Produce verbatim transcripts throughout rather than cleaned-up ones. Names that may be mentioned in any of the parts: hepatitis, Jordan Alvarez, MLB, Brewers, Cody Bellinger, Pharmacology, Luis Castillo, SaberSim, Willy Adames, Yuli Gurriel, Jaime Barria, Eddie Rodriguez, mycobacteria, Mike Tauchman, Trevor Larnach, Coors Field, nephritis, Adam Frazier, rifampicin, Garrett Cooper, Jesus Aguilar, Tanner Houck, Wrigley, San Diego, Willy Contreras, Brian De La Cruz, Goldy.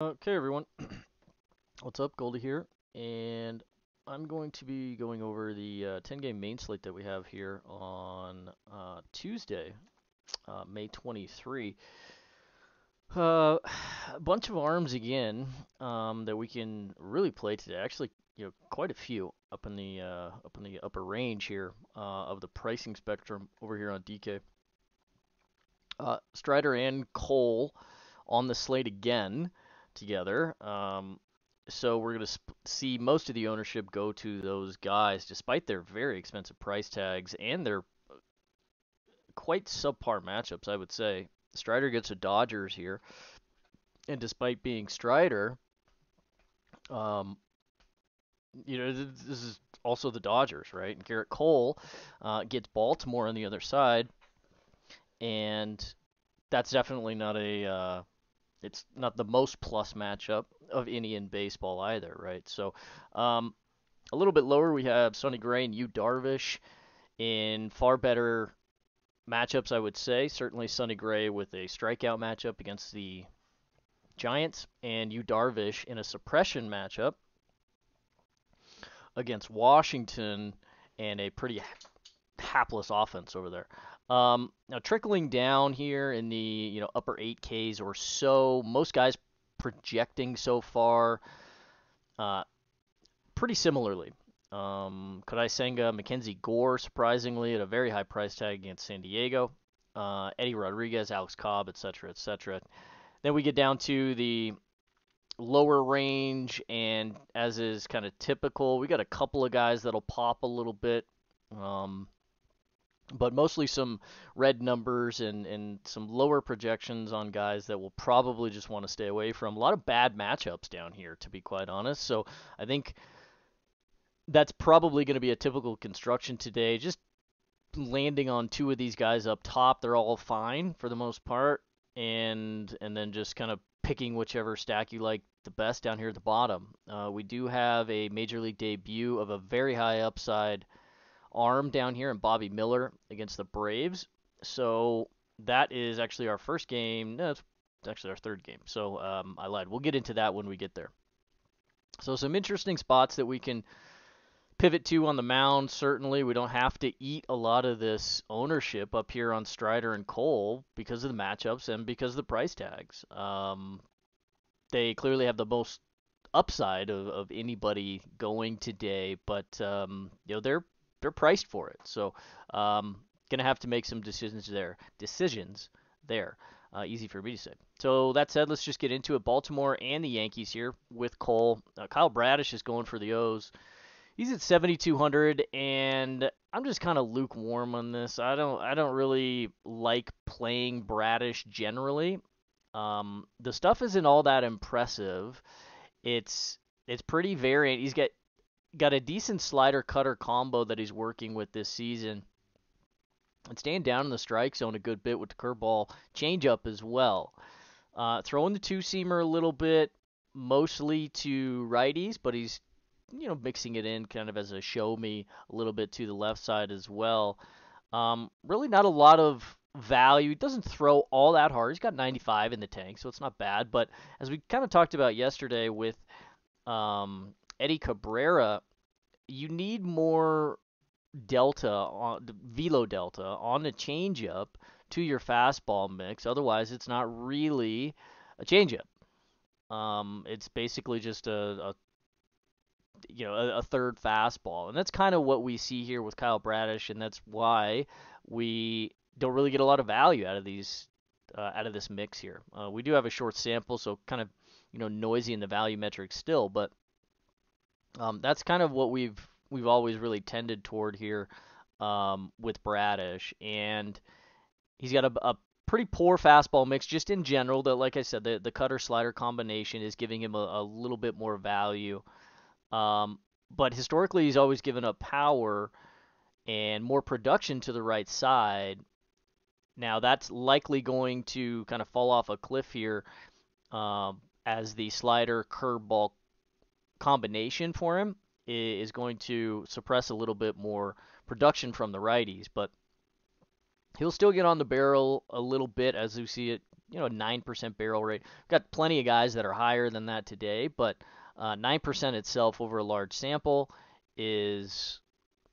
Okay, everyone. What's up? Goldie here, and I'm going to be going over the ten game uh, main slate that we have here on uh, Tuesday, uh, May twenty-third. Uh, a bunch of arms again um, that we can really play today. Actually, you know, quite a few up in the uh, up in the upper range here uh, of the pricing spectrum over here on D K. Uh, Strider and Cole on the slate again together. Um, so we're going to sp- see most of the ownership go to those guys, despite their very expensive price tags and their quite subpar matchups, I would say. Strider gets the Dodgers here, and despite being Strider, um, you know, th- this is also the Dodgers, right? And Garrett Cole uh, gets Baltimore on the other side, and that's definitely not a, uh, it's not the most plus matchup of any in baseball either, right? So um, a little bit lower, we have Sonny Gray and Yu Darvish in far better matchups, I would say. Certainly Sonny Gray with a strikeout matchup against the Giants, and Yu Darvish in a suppression matchup against Washington and a pretty hapless offense over there. Um, now trickling down here in the, you know, upper eight Ks or so, most guys projecting so far uh, pretty similarly. Um, Kodai Senga, McKenzie Gore, surprisingly, at a very high price tag against San Diego. Uh, Eddie Rodriguez, Alex Cobb, et cetera, et cetera. Then we get down to the lower range, and as is kind of typical, we got a couple of guys that'll pop a little bit, um, but mostly some red numbers and, and some lower projections on guys that we'll probably just want to stay away from. A lot of bad matchups down here, to be quite honest. So I think that's probably going to be a typical construction today. Just landing on two of these guys up top. They're all fine for the most part. And and then just kind of picking whichever stack you like the best down here at the bottom. Uh, we do have a Major League debut of a very high upside arm down here in Bobby Miller against the Braves. So that is actually our first game. No, it's actually our third game. So um, I lied. We'll get into that when we get there. So some interesting spots that we can pivot to on the mound. Certainly, we don't have to eat a lot of this ownership up here on Strider and Cole because of the matchups and because of the price tags. Um, they clearly have the most upside of, of anybody going today, but um, you know they're they're priced for it. So um, gonna have to make some decisions there. Decisions there. Uh, easy for me to say. So that said, let's just get into it. Baltimore and the Yankees here with Cole. Uh, Kyle Bradish is going for the O's. He's at seventy-two hundred, and I'm just kind of lukewarm on this. I don't, I don't really like playing Bradish generally. Um, the stuff isn't all that impressive. It's, it's pretty variant. He's got, got a decent slider cutter combo that he's working with this season, and staying down in the strike zone a good bit with the curveball, changeup as well. Uh, throwing the two seamer a little bit, mostly to righties, but he's, you know, mixing it in kind of as a show me a little bit to the left side as well. Um, really not a lot of value. It doesn't throw all that hard. He's got ninety-five in the tank, so it's not bad. But as we kind of talked about yesterday with um, Eddie Cabrera, you need more delta, on, velo delta, on the changeup to your fastball mix. Otherwise, it's not really a changeup. Um, it's basically just a, a you know, a, a third fastball. And that's kind of what we see here with Kyle Bradish, and that's why we don't really get a lot of value out of these, uh, out of this mix here. Uh, we do have a short sample, so kind of, you know, noisy in the value metric still, but um, that's kind of what we've, we've always really tended toward here um, with Bradish. And he's got a, a pretty poor fastball mix just in general that, like I said, the, the cutter-slider combination is giving him a, a little bit more value. Um, but historically, he's always given up power and more production to the right side. Now, that's likely going to kind of fall off a cliff here um, as the slider-curveball combination for him is going to suppress a little bit more production from the righties. But he'll still get on the barrel a little bit as we see it you know, nine percent barrel rate. We've got plenty of guys that are higher than that today, but uh, nine percent itself over a large sample is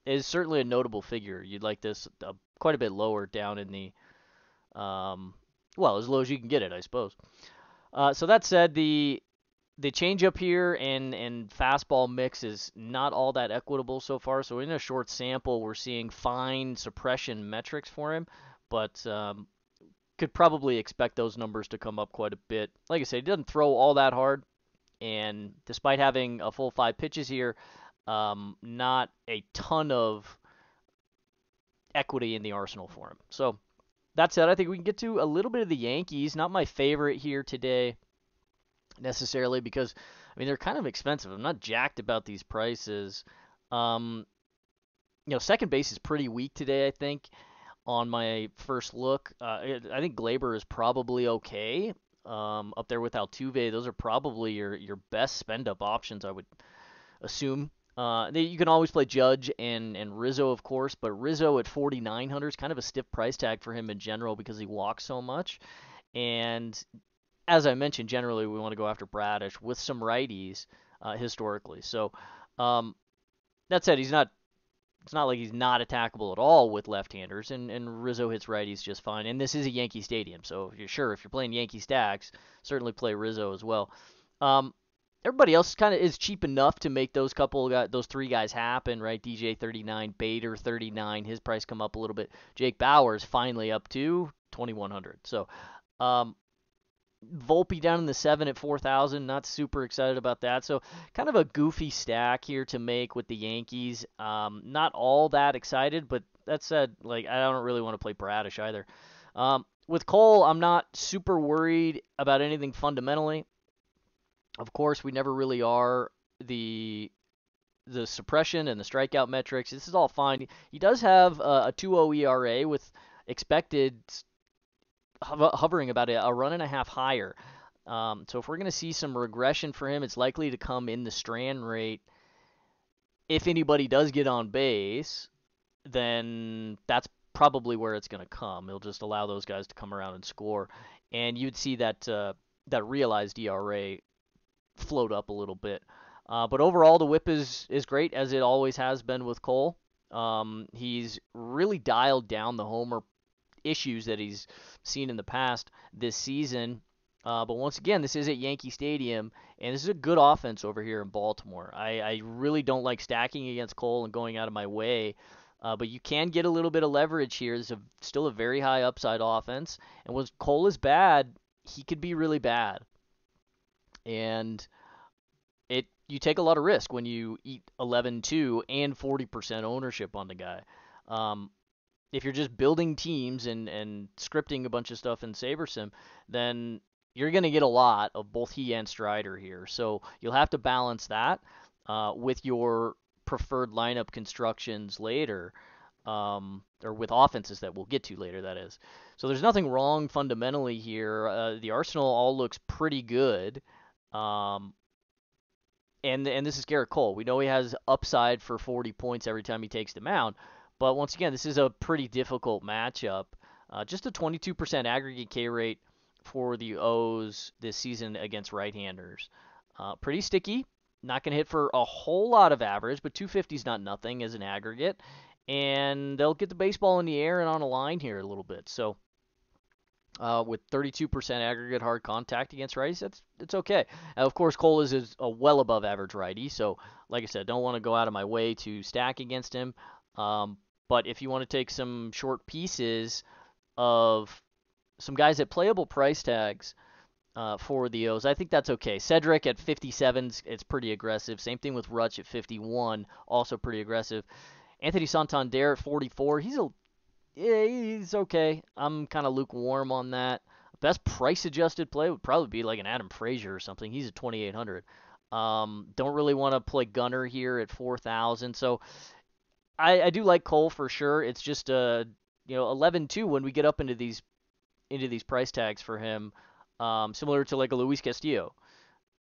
is certainly a notable figure. You'd like this uh, quite a bit lower down in the, um, well, as low as you can get it, I suppose. Uh, so that said, the the changeup here and, and fastball mix is not all that equitable so far. So in a short sample, we're seeing fine suppression metrics for him, but um, could probably expect those numbers to come up quite a bit. Like I said, he doesn't throw all that hard, and despite having a full five pitches here, um, not a ton of equity in the arsenal for him. So that said, I think we can get to a little bit of the Yankees. Not my favorite here today necessarily because, I mean, they're kind of expensive. I'm not jacked about these prices. Um, you know, second base is pretty weak today, I think. On my first look, uh, I think Glaber is probably okay um, up there with Altuve. Those are probably your, your best spend-up options, I would assume. Uh, they, you can always play Judge and, and Rizzo, of course, but Rizzo at forty-nine hundred is kind of a stiff price tag for him in general because he walks so much. And as I mentioned, generally we want to go after Bradish with some righties uh, historically. So um, that said, he's not... It's not like he's not attackable at all with left-handers, and, and Rizzo hits righties just fine. And this is a Yankee Stadium, so if you're sure, if you're playing Yankee Stacks, certainly play Rizzo as well. Um, everybody else kind of is cheap enough to make those couple, guys, those three guys happen, right? D J thirty-nine, Bader thirty-nine, his price come up a little bit. Jake Bowers finally up to twenty-one hundred. So um, Volpe down in the seven at four thousand. Not super excited about that. So kind of a goofy stack here to make with the Yankees. Um, not all that excited, but that said, like, I don't really want to play Bradish either. Um, with Cole, I'm not super worried about anything fundamentally. Of course, we never really are. The the suppression and the strikeout metrics, this is all fine. He does have a, a two point oh E R A with expected hovering about a run and a half higher. Um, so if we're going to see some regression for him, it's likely to come in the strand rate. If anybody does get on base, then that's probably where it's going to come. It'll just allow those guys to come around and score. And you'd see that uh, that realized E R A float up a little bit. Uh, but overall, the whip is, is great, as it always has been with Cole. Um, he's really dialed down the homer issues that he's seen in the past this season. Uh, but once again, this is at Yankee Stadium, and this is a good offense over here in Baltimore. I, I really don't like stacking against Cole and going out of my way, uh, but you can get a little bit of leverage here. This is a, still a very high upside offense, and when Cole is bad, he could be really bad. And it you take a lot of risk when you eat eleven two and forty percent ownership on the guy. Um, If you're just building teams and, and scripting a bunch of stuff in SaberSim, then you're going to get a lot of both he and Strider here. So you'll have to balance that uh, with your preferred lineup constructions later, um, or with offenses that we'll get to later, that is. So there's nothing wrong fundamentally here. Uh, the arsenal all looks pretty good. Um, and, and this is Garrett Cole. We know he has upside for forty points every time he takes the mound. But once again, this is a pretty difficult matchup. Uh, just a twenty-two percent aggregate K rate for the O's this season against right-handers. Uh, pretty sticky. Not going to hit for a whole lot of average, but two fifty is not nothing as an aggregate. And they'll get the baseball in the air and on a line here a little bit. So uh, with thirty-two percent aggregate hard contact against righties, that's it's okay. Now, of course, Cole is, is a well above average righty. So like I said, don't want to go out of my way to stack against him. Um, But if you want to take some short pieces of some guys at playable price tags uh, for the O's, I think that's okay. Cedric at fifty-seven, it's pretty aggressive. Same thing with Rutch at fifty-one, also pretty aggressive. Anthony Santander at forty-four, he's a yeah, he's okay. I'm kind of lukewarm on that. Best price-adjusted play would probably be like an Adam Frazier or something. He's at twenty-eight hundred. Um, don't really want to play Gunner here at four thousand, so... I, I do like Cole for sure. It's just uh, you know, eleven two when we get up into these into these price tags for him, um, similar to like a Luis Castillo.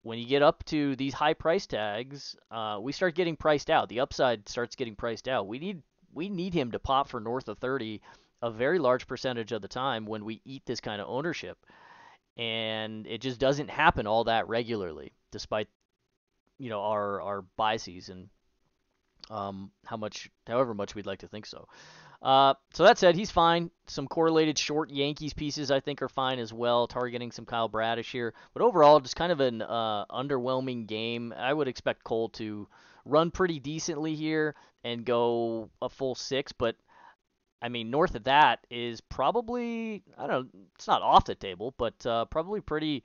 When you get up to these high price tags, uh, we start getting priced out. The upside starts getting priced out. We need we need him to pop for north of thirty a very large percentage of the time when we eat this kind of ownership. And it just doesn't happen all that regularly, despite, you know, our, our bye season, um, how much, however much we'd like to think so. Uh, so that said, he's fine. Some correlated short Yankees pieces I think are fine as well, targeting some Kyle Bradish here. But overall, just kind of an uh, underwhelming game. I would expect Cole to run pretty decently here and go a full six. But, I mean, north of that is probably, I don't know, it's not off the table, but uh, probably pretty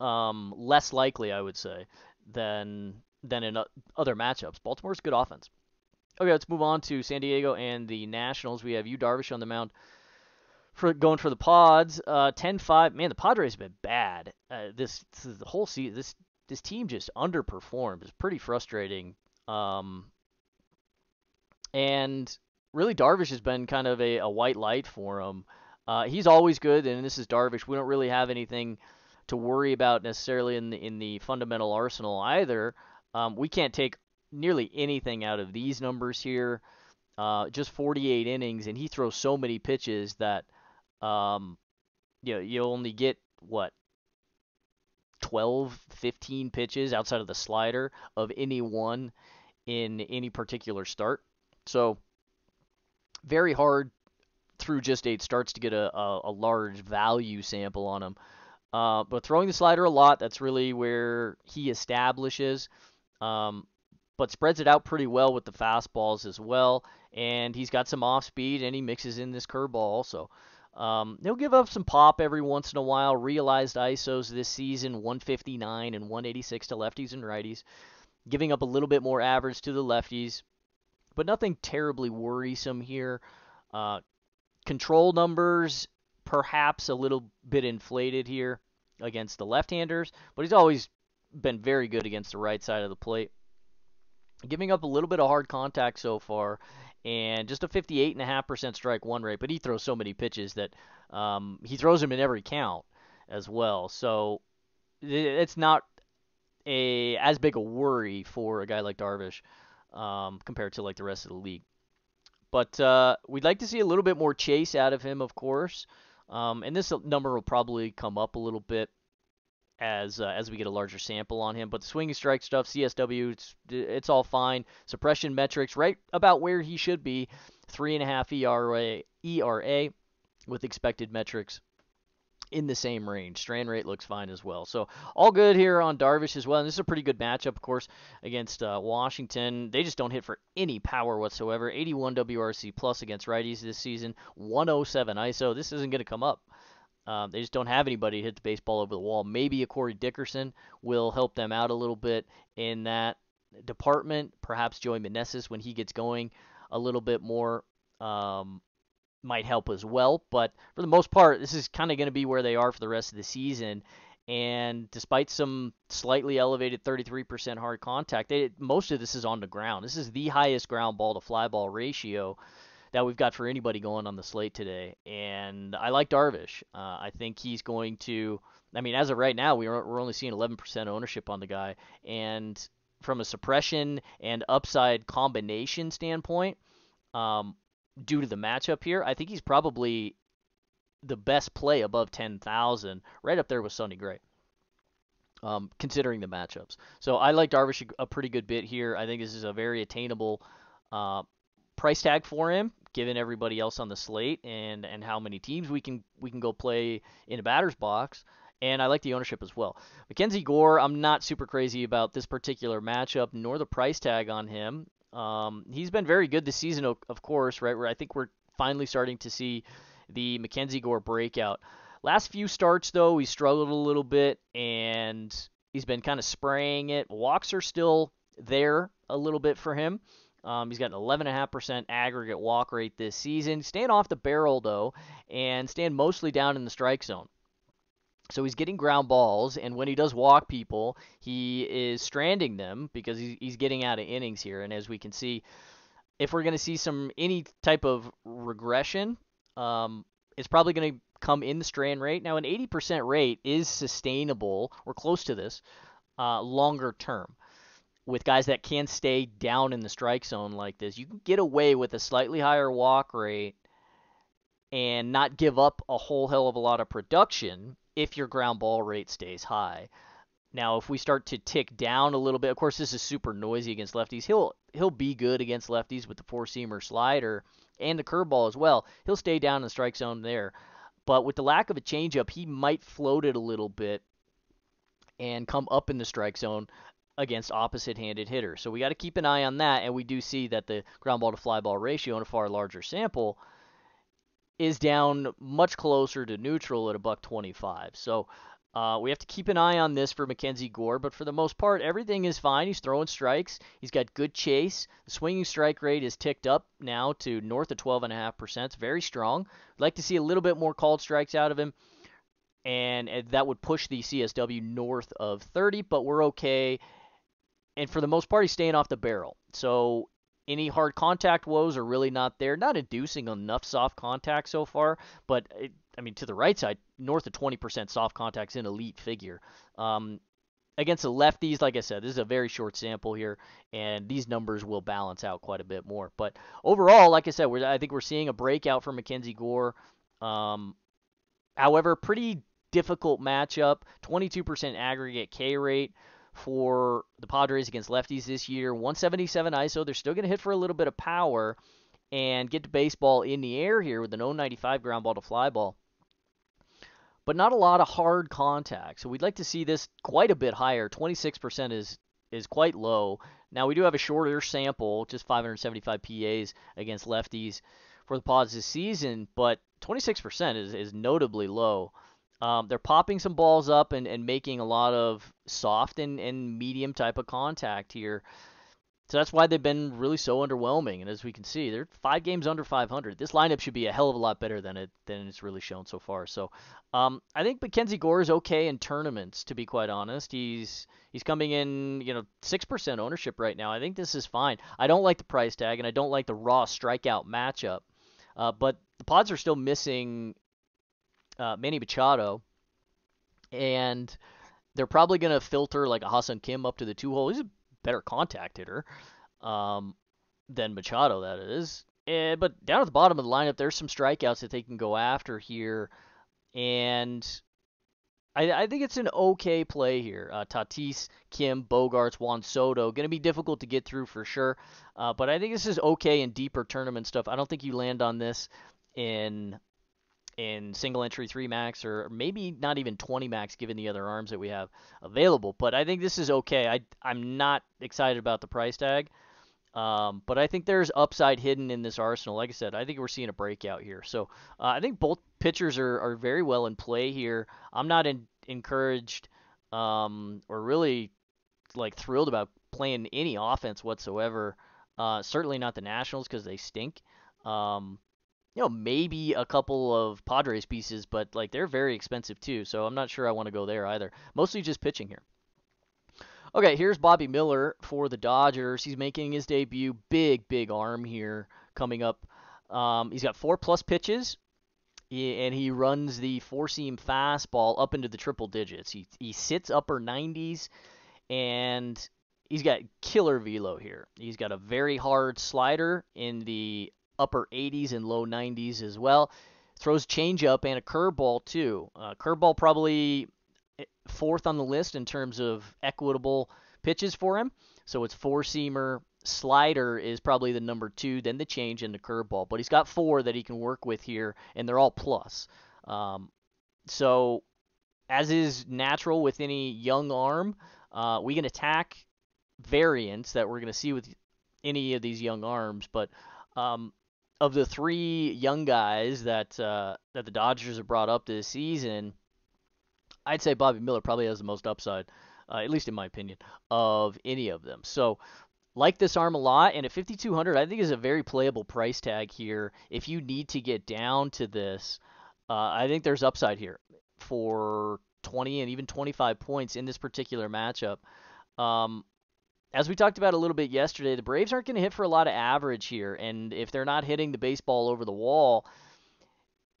um, less likely, I would say, than, than in other matchups. Baltimore's good offense. Okay, let's move on to San Diego and the Nationals. We have Yu Darvish on the mound for going for the Pods. Uh, ten five. Man, the Padres have been bad. Uh, this, this the whole season. This this team just underperformed. It's pretty frustrating. Um, and really, Darvish has been kind of a, a white light for him. Uh, he's always good, and this is Darvish. We don't really have anything to worry about necessarily in the, in the fundamental arsenal either. Um, we can't take nearly anything out of these numbers here, uh, just forty-eight innings, and he throws so many pitches that, um, you know, you only get, what, twelve, fifteen pitches outside of the slider of any one in any particular start. So very hard through just eight starts to get a, a, a large value sample on him. Uh, but throwing the slider a lot, that's really where he establishes. Um, but spreads it out pretty well with the fastballs as well. And he's got some off-speed, and he mixes in this curveball also. Um, he'll give up some pop every once in a while. Realized I S Os this season, one fifty-nine and one eighty-six to lefties and righties. Giving up a little bit more average to the lefties. But nothing terribly worrisome here. Uh, control numbers, perhaps a little bit inflated here against the left-handers. But he's always been very good against the right side of the plate. Giving up a little bit of hard contact so far, and just a fifty-eight point five percent strike one rate, but he throws so many pitches that um, he throws them in every count as well. So it's not a as big a worry for a guy like Darvish um, compared to like the rest of the league. But uh, we'd like to see a little bit more chase out of him, of course, um, and this number will probably come up a little bit as uh, as we get a larger sample on him. But the swing and strike stuff, C S W, it's, it's all fine. Suppression metrics, right about where he should be. Three and a half E R A, E R A with expected metrics in the same range. Strand rate looks fine as well. So all good here on Darvish as well. And this is a pretty good matchup, of course, against uh, Washington. They just don't hit for any power whatsoever. eighty-one W R C plus against righties this season. one oh seven I S O. This isn't going to come up. Um, they just don't have anybody to hit the baseball over the wall. Maybe a Corey Dickerson will help them out a little bit in that department. Perhaps Joey Meneses, when he gets going a little bit more, um, might help as well. But for the most part, this is kind of going to be where they are for the rest of the season. And despite some slightly elevated thirty-three percent hard contact, they, most of this is on the ground. This is the highest ground ball to fly ball ratio that we've got for anybody going on the slate today. And I like Darvish. Uh, I think he's going to, I mean, as of right now, we are, we're only seeing eleven percent ownership on the guy. And from a suppression and upside combination standpoint, um, due to the matchup here, I think he's probably the best play above ten thousand, right up there with Sonny Gray, um, considering the matchups. So I like Darvish a pretty good bit here. I think this is a very attainable uh, price tag for him, given everybody else on the slate and, and how many teams we can we can go play in a batter's box. And I like the ownership as well. McKenzie Gore, I'm not super crazy about this particular matchup, nor the price tag on him. Um, he's been very good this season, of course, right? Where I think we're finally starting to see the McKenzie Gore breakout. Last few starts, though, he struggled a little bit, and he's been kind of spraying it. Walks are still there a little bit for him. Um, he's got an eleven point five percent aggregate walk rate this season. Staying off the barrel, though, and staying mostly down in the strike zone. So he's getting ground balls, and when he does walk people, he is stranding them because he's getting out of innings here. And as we can see, if we're going to see some any type of regression, um, it's probably going to come in the strand rate. Now, an eighty percent rate is sustainable, or close to this, uh, longer term. With guys that can stay down in the strike zone like this, you can get away with a slightly higher walk rate and not give up a whole hell of a lot of production if your ground ball rate stays high. Now, if we start to tick down a little bit, of course, this is super noisy against lefties. He'll he'll be good against lefties with the four-seamer slider and the curveball as well. He'll stay down in the strike zone there. But with the lack of a changeup, he might float it a little bit and come up in the strike zone against opposite-handed hitters. So we got to keep an eye on that, and we do see that the ground ball to fly ball ratio in a far larger sample is down much closer to neutral at a buck twenty-five. So uh, we have to keep an eye on this for McKenzie Gore, but for the most part, everything is fine. He's throwing strikes. He's got good chase. The swinging strike rate is ticked up now to north of twelve point five percent. It's very strong. I'd like to see a little bit more called strikes out of him, and that would push the C S W north of thirty, but we're okay. And for the most part, he's staying off the barrel. So any hard contact woes are really not there. Not inducing enough soft contact so far, but, it, I mean, to the right side, north of twenty percent soft contact's an elite figure. Um, against the lefties, like I said, this is a very short sample here, and these numbers will balance out quite a bit more. But overall, like I said, we're, I think we're seeing a breakout for McKenzie Gore. Um, however, pretty difficult matchup, twenty-two percent aggregate K rate for the Padres against lefties this year. one seventy-seven I S O. They're still going to hit for a little bit of power and get the baseball in the air here with an oh ninety-five ground ball to fly ball. But not a lot of hard contact. So we'd like to see this quite a bit higher. twenty-six percent is is quite low. Now we do have a shorter sample, just five seventy-five P As against lefties for the Pods this season, but twenty-six percent is, is notably low. Um, they're popping some balls up and, and making a lot of soft and, and medium type of contact here. So that's why they've been really so underwhelming. And as we can see, they're five games under five hundred. This lineup should be a hell of a lot better than it than it's really shown so far. So um, I think McKenzie Gore is okay in tournaments, to be quite honest. He's he's coming in, you know, six percent ownership right now. I think this is fine. I don't like the price tag, and I don't like the raw strikeout matchup. Uh, but the Pods are still missing Uh, Manny Machado, and they're probably going to filter like a Hassan Kim up to the two-hole. He's a better contact hitter um, than Machado, that is. And, but down at the bottom of the lineup, there's some strikeouts that they can go after here, and I, I think it's an okay play here. Uh, Tatis, Kim, Bogarts, Juan Soto, going to be difficult to get through for sure, uh, but I think this is okay in deeper tournament stuff. I don't think you land on this in in single entry three max, or maybe not even twenty max given the other arms that we have available. But I think this is okay. I, I'm not excited about the price tag, um, but I think there's upside hidden in this arsenal. Like I said, I think we're seeing a breakout here. So uh, I think both pitchers are, are very well in play here. I'm not in, encouraged um, or really like thrilled about playing any offense whatsoever. Uh, certainly not the Nationals because they stink. Um, You know, maybe a couple of Padres pieces, but, like, they're very expensive, too, so I'm not sure I want to go there either. Mostly just pitching here. Okay, here's Bobby Miller for the Dodgers. He's making his debut. Big, big arm here coming up. Um, he's got four-plus pitches, and he runs the four-seam fastball up into the triple digits. He, he sits upper nineties, and he's got killer velo here. He's got a very hard slider in the upper eighties and low nineties as well. Throws changeup and a curveball too. Uh, curveball probably fourth on the list in terms of equitable pitches for him. So it's four-seamer, slider is probably the number two, then the change and the curveball. But he's got four that he can work with here, and they're all plus. Um, so as is natural with any young arm, uh, we can attack variants that we're going to see with any of these young arms, but um, of the three young guys that uh, that the Dodgers have brought up this season, I'd say Bobby Miller probably has the most upside, uh, at least in my opinion, of any of them. So, like this arm a lot, and at fifty-two hundred, I think is a very playable price tag here. If you need to get down to this, uh, I think there's upside here for twenty and even twenty-five points in this particular matchup. Um, As we talked about a little bit yesterday, the Braves aren't going to hit for a lot of average here, and if they're not hitting the baseball over the wall,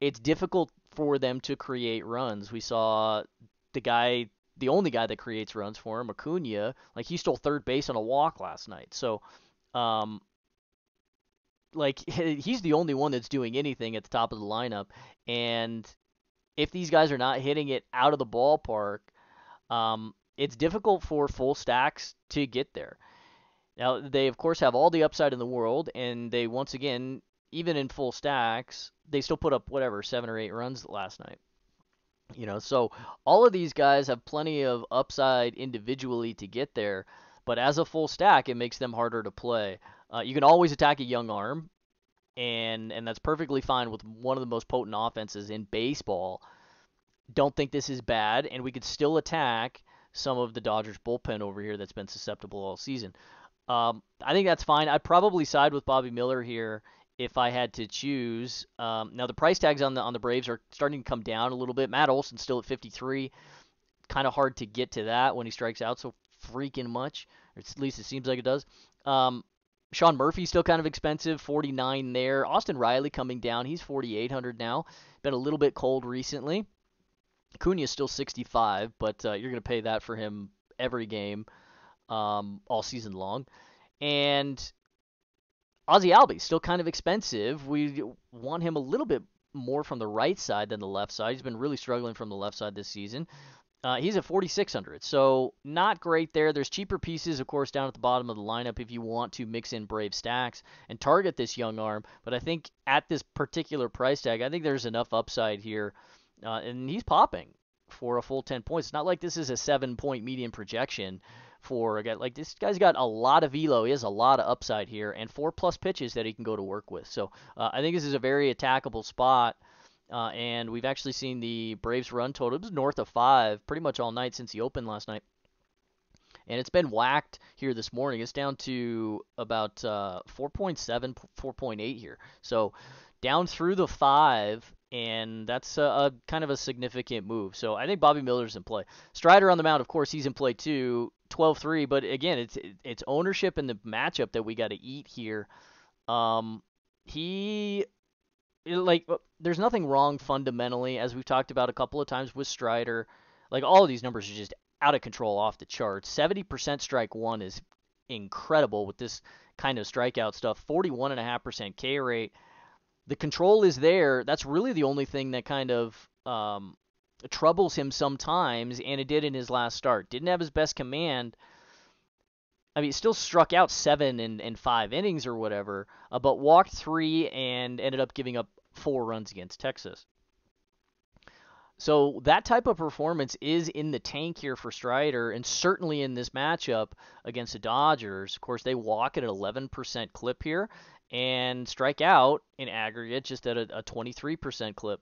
it's difficult for them to create runs. We saw the guy, the only guy that creates runs for him, Acuna, like he stole third base on a walk last night. So, um, like he's the only one that's doing anything at the top of the lineup, and if these guys are not hitting it out of the ballpark, um, it's difficult for full stacks to get there. Now, they, of course, have all the upside in the world, and they, once again, even in full stacks, they still put up, whatever, seven or eight runs last night. You know, so all of these guys have plenty of upside individually to get there, but as a full stack, it makes them harder to play. Uh, you can always attack a young arm, and and that's perfectly fine with one of the most potent offenses in baseball. Don't think this is bad, and we could still attack some of the Dodgers bullpen over here that's been susceptible all season. Um, I think that's fine. I'd probably side with Bobby Miller here if I had to choose. Um, now the price tags on the on the Braves are starting to come down a little bit. Matt Olson's still at fifty-three. Kind of hard to get to that when he strikes out so freaking much. Or at least it seems like it does. Um, Sean Murphy's still kind of expensive, forty-nine there. Austin Riley coming down. He's forty-eight hundred now. Been a little bit cold recently. Acuna's still sixty-five, but uh, you're going to pay that for him every game. Um, all season long, and Ozzie Albies still kind of expensive. We want him a little bit more from the right side than the left side. He's been really struggling from the left side this season. Uh, he's at forty-six hundred, so not great there. There's cheaper pieces, of course, down at the bottom of the lineup if you want to mix in Brave stacks and target this young arm. But I think at this particular price tag, I think there's enough upside here, uh, and he's popping for a full ten points. It's not like this is a seven-point median projection. For a guy like this guy's got a lot of velo, he has a lot of upside here, and four plus pitches that he can go to work with. So uh, I think this is a very attackable spot, uh, and we've actually seen the Braves run total north of five pretty much all night since the open last night, and it's been whacked here this morning. It's down to about uh, four point seven, four point eight here, so down through the five. And that's a, a kind of a significant move. So I think Bobby Miller's in play. Strider on the mound, of course, he's in play too, twelve three. But again, it's it's ownership in the matchup that we got to eat here. Um, he, like, there's nothing wrong fundamentally, as we've talked about a couple of times with Strider. Like, all of these numbers are just out of control, off the charts. seventy percent strike one is incredible with this kind of strikeout stuff. forty-one point five percent K rate. The control is there. That's really the only thing that kind of um, troubles him sometimes, and it did in his last start. Didn't have his best command. I mean, still struck out seven and, and five innings or whatever, uh, but walked three and ended up giving up four runs against Texas. So that type of performance is in the tank here for Strider, and certainly in this matchup against the Dodgers. Of course, they walk at an eleven percent clip here, and strike out in aggregate just at a, a twenty-three percent clip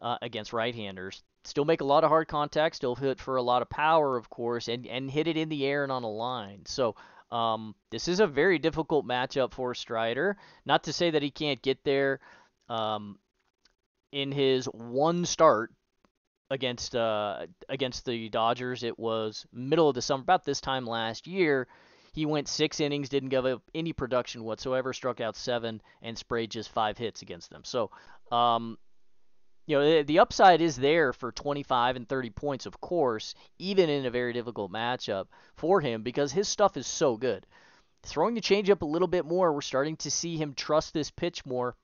uh, against right-handers. Still make a lot of hard contact, still hit for a lot of power, of course, and, and hit it in the air and on a line. So um, this is a very difficult matchup for Strider. Not to say that he can't get there. Um, in his one start against uh, against the Dodgers, it was middle of the summer, about this time last year. He went six innings, didn't give up any production whatsoever, struck out seven, and sprayed just five hits against them. So, um, you know, the, the upside is there for twenty-five and thirty points, of course, even in a very difficult matchup for him because his stuff is so good. Throwing the changeup a little bit more, we're starting to see him trust this pitch more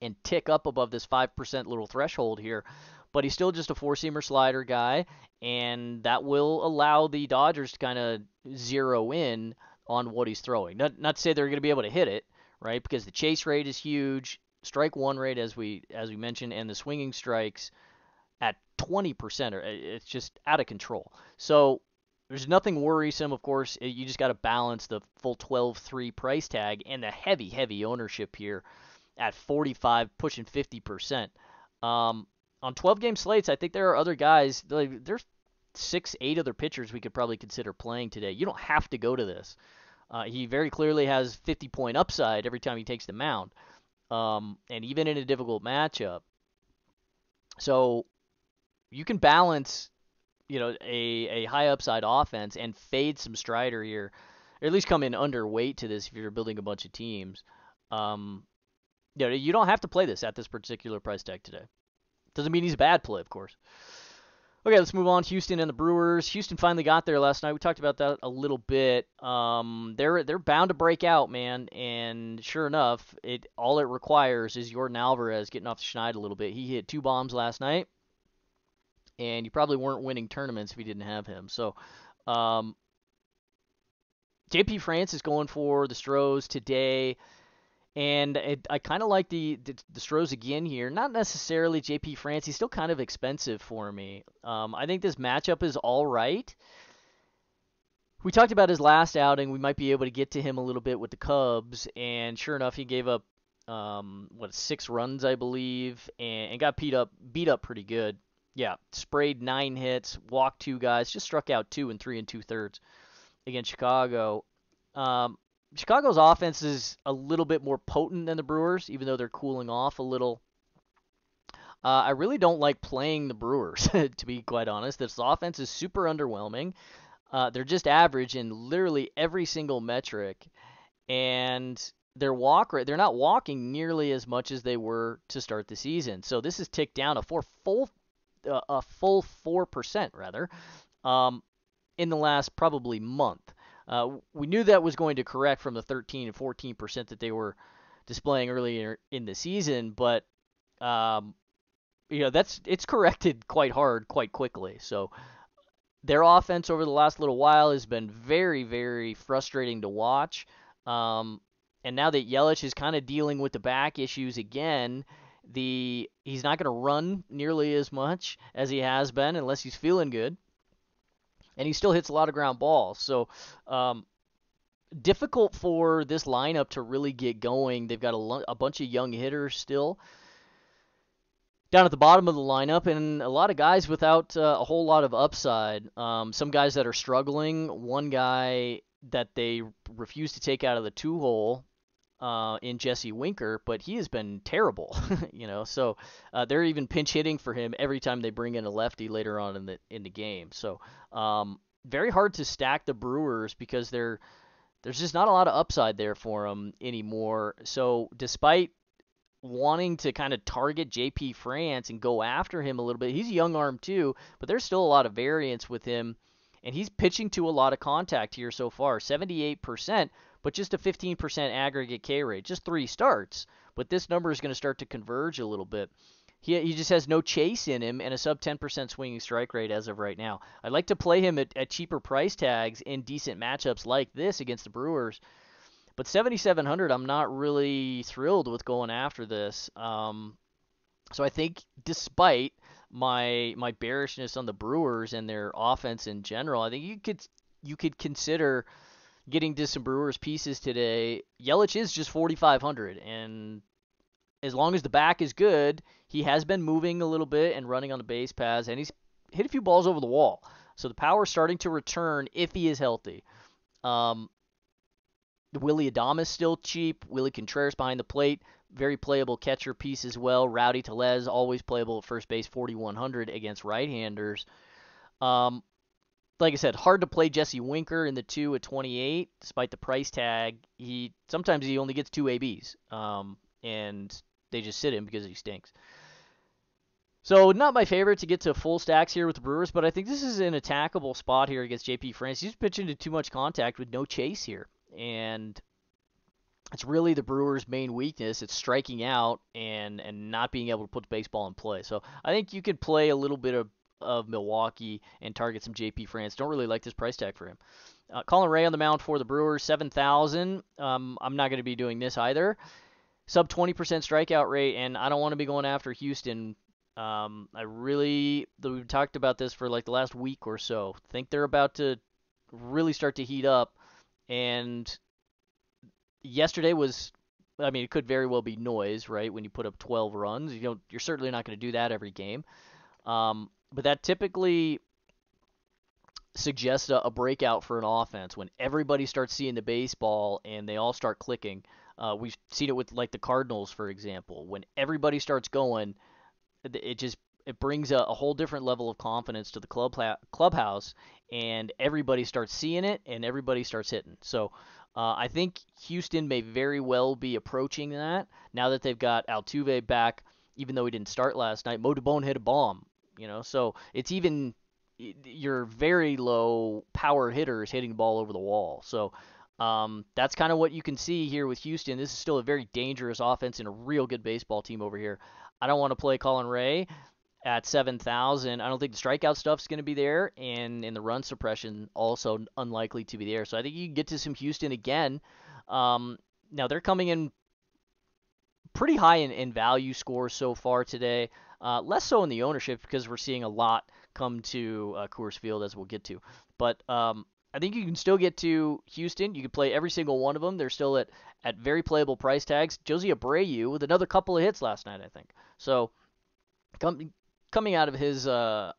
and tick up above this five percent little threshold here. But he's still just a four-seamer slider guy, and that will allow the Dodgers to kind of zero in on what he's throwing. Not, not to say they're going to be able to hit it, right, because the chase rate is huge, strike one rate, as we as we mentioned, and the swinging strikes at twenty percent. Or, it's just out of control. So there's nothing worrisome, of course. You just got to balance the full twelve three price tag and the heavy, heavy ownership here at forty-five, pushing fifty percent. Um On twelve-game slates, I think there are other guys. Like, there's six, eight other pitchers we could probably consider playing today. You don't have to go to this. Uh, he very clearly has fifty-point upside every time he takes the mound, um, and even in a difficult matchup. So you can balance, you know, a, a high-upside offense and fade some Strider here, or at least come in underweight to this if you're building a bunch of teams. Um, you know, you don't have to play this at this particular price tag today. Doesn't mean he's a bad play, of course. Okay, let's move on. Houston and the Brewers. Houston finally got there last night. We talked about that a little bit. Um, they're they're bound to break out, man. And sure enough, it all it requires is Jordan Alvarez getting off the schneid a little bit. He hit two bombs last night, and you probably weren't winning tournaments if you didn't have him. So, um, J P France is going for the Stros today. And it, I kind of like the, the the Stros again here. Not necessarily J P France. He's still kind of expensive for me. Um, I think this matchup is all right. We talked about his last outing. We might be able to get to him a little bit with the Cubs. And sure enough, he gave up, um, what, six runs, I believe, and, and got beat up, beat up pretty good. Yeah, sprayed nine hits, walked two guys, just struck out two and three and two-thirds against Chicago. Um Chicago's offense is a little bit more potent than the Brewers, even though they're cooling off a little. Uh, I really don't like playing the Brewers, to be quite honest. This offense is super underwhelming. Uh, they're just average in literally every single metric, and their walk rate—they're not walking nearly as much as they were to start the season. So this is ticked down a four full, uh, a full four percent rather, um, in the last probably month. Uh, we knew that was going to correct from the thirteen and fourteen percent that they were displaying earlier in the season, but um, you know that's it's corrected quite hard, quite quickly. So their offense over the last little while has been very, very frustrating to watch. Um, and now that Yelich is kind of dealing with the back issues again, the he's not going to run nearly as much as he has been unless he's feeling good. And he still hits a lot of ground balls. So um, difficult for this lineup to really get going. They've got a, a bunch of young hitters still down at the bottom of the lineup. And a lot of guys without uh, a whole lot of upside. Um, some guys that are struggling. One guy that they refuse to take out of the two-hole uh, in Jesse Winker. But he has been terrible. you know, So uh, they're even pinch hitting for him every time they bring in a lefty later on in the in the game. So... Um, very hard to stack the Brewers because they're, there's just not a lot of upside there for them anymore. So despite wanting to kind of target J P France and go after him a little bit, he's a young arm too, but there's still a lot of variance with him, and he's pitching to a lot of contact here so far, seventy-eight percent, but just a fifteen percent aggregate K rate, just three starts. But this number is going to start to converge a little bit. He he just has no chase in him and a sub ten percent swinging strike rate as of right now. I'd like to play him at, at cheaper price tags in decent matchups like this against the Brewers. But seventy-seven hundred, I'm not really thrilled with going after this. Um, so I think despite my my bearishness on the Brewers and their offense in general, I think you could you could consider getting to some Brewers pieces today. Yelich is just forty-five hundred, and as long as the back is good, he has been moving a little bit and running on the base paths, and he's hit a few balls over the wall. So the power is starting to return if he is healthy. Um, Willy Adames is still cheap. Willy Contreras behind the plate, very playable catcher piece as well. Rowdy Tellez, always playable at first base, forty-one hundred against right-handers. Um, like I said, hard to play Jesse Winker in the two at twenty-eight, despite the price tag. He sometimes he only gets two A Bs, um, and they just sit him because he stinks. So not my favorite to get to full stacks here with the Brewers, but I think this is an attackable spot here against J P France. He's pitching to too much contact with no chase here, and it's really the Brewers' main weakness. It's striking out and, and not being able to put the baseball in play. So I think you could play a little bit of, of Milwaukee and target some J P France. Don't really like this price tag for him. Uh, Colin Ray on the mound for the Brewers, seven thousand. Um, I'm not going to be doing this either. Sub twenty percent strikeout rate, and I don't want to be going after Houston. Um, I really, we've talked about this for like the last week or so. I think they're about to really start to heat up. And yesterday was, I mean, it could very well be noise, right? When you put up twelve runs, you don't, you're certainly not going to do that every game. Um, but that typically suggests a, a breakout for an offense when everybody starts seeing the baseball and they all start clicking. Uh, we've seen it with, like, the Cardinals, for example. When everybody starts going, it just it brings a, a whole different level of confidence to the club clubhouse, and everybody starts seeing it, and everybody starts hitting. So uh, I think Houston may very well be approaching that now that they've got Altuve back, even though he didn't start last night. Mo DeBone hit a bomb you know? So it's even your very low power hitters hitting the ball over the wall. So um, that's kind of what you can see here with Houston. This is still a very dangerous offense and a real good baseball team over here. I don't want to play Colin Ray at seven thousand. I don't think the strikeout stuff's going to be there, and, and the run suppression also unlikely to be there. So I think you can get to some Houston again. Um, now they're coming in pretty high in, in value scores so far today, uh, less so in the ownership because we're seeing a lot come to uh, Coors Field, as we'll get to. But um, I think you can still get to Houston. You can play every single one of them. They're still at, at very playable price tags. Jose Abreu with another couple of hits last night, I think. So com- coming out of his uh,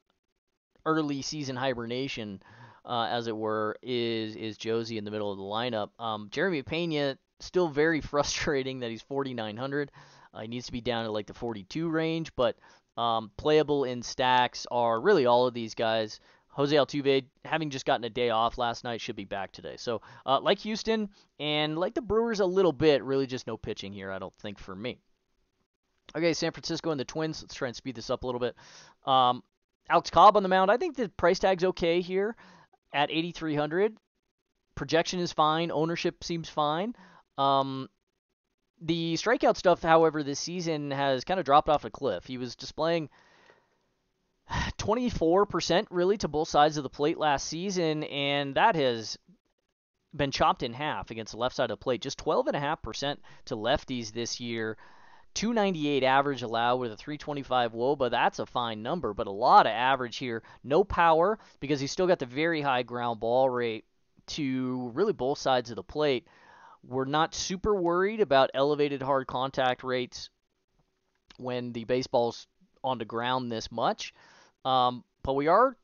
early season hibernation, uh, as it were, is is Jose in the middle of the lineup. Um, Jeremy Pena, still very frustrating that he's forty-nine hundred. Uh, he needs to be down to like the forty-two range, but um, playable in stacks are really all of these guys. Jose Altuve, having just gotten a day off last night, should be back today. So uh, like Houston and like the Brewers a little bit, really just no pitching here, I don't think, for me. Okay, San Francisco and the Twins. Let's try and speed this up a little bit. Um, Alex Cobb on the mound. I think the price tag's okay here at eighty-three hundred. Projection is fine. Ownership seems fine. Um, the strikeout stuff, however, this season has kind of dropped off a cliff. He was displaying twenty-four percent really to both sides of the plate last season, and that has been chopped in half against the left side of the plate. Just twelve point five percent to lefties this year. two ninety-eight average allowed with a three twenty-five wOBA. That's a fine number, but a lot of average here. No power because he's still got the very high ground ball rate to really both sides of the plate. We're not super worried about elevated hard contact rates when the baseball's on the ground this much. Um, but we are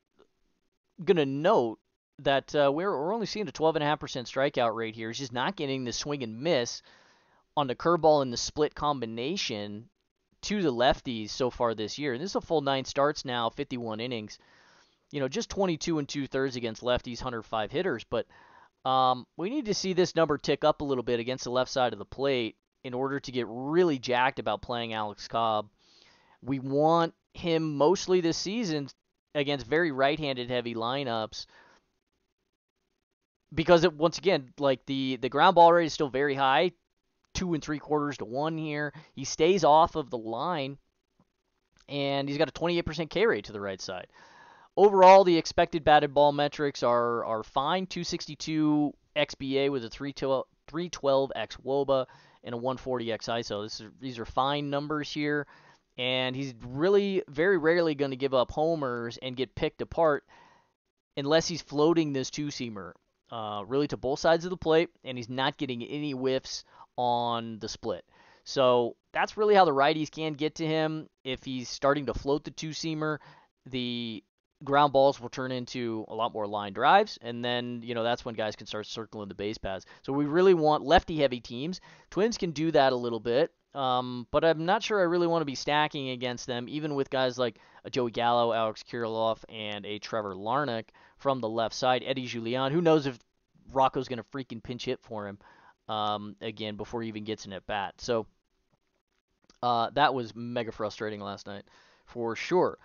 going to note that uh, we're, we're only seeing a twelve point five percent strikeout rate here. He's just not getting the swing and miss on the curveball and the split combination to the lefties so far this year. And this is a full nine starts now, fifty-one innings. You know, just twenty-two and two-thirds against lefties, one hundred five hitters, but... Um, we need to see this number tick up a little bit against the left side of the plate in order to get really jacked about playing Alex Cobb. We want him mostly this season against very right-handed heavy lineups because, it, once again, like the, the ground ball rate is still very high, two and three quarters to one here. He stays off of the line, and he's got a twenty-eight percent K rate to the right side. Overall, the expected batted ball metrics are are fine. two sixty-two xBA with a three twelve x wOBA and a one forty x I S O. This is, these are fine numbers here, and he's really very rarely going to give up homers and get picked apart unless he's floating this two-seamer uh, really to both sides of the plate, and he's not getting any whiffs on the split. So that's really how the righties can get to him. If he's starting to float the two-seamer, the ground balls will turn into a lot more line drives, and then, you know, that's when guys can start circling the base paths. So we really want lefty-heavy teams. Twins can do that a little bit, um, but I'm not sure I really want to be stacking against them, even with guys like a Joey Gallo, Alex Kirilloff, and a Trevor Larnach from the left side. Eddie Julian, who knows if Rocco's going to freaking pinch hit for him um, again before he even gets an at-bat. So uh, that was mega frustrating last night for sure.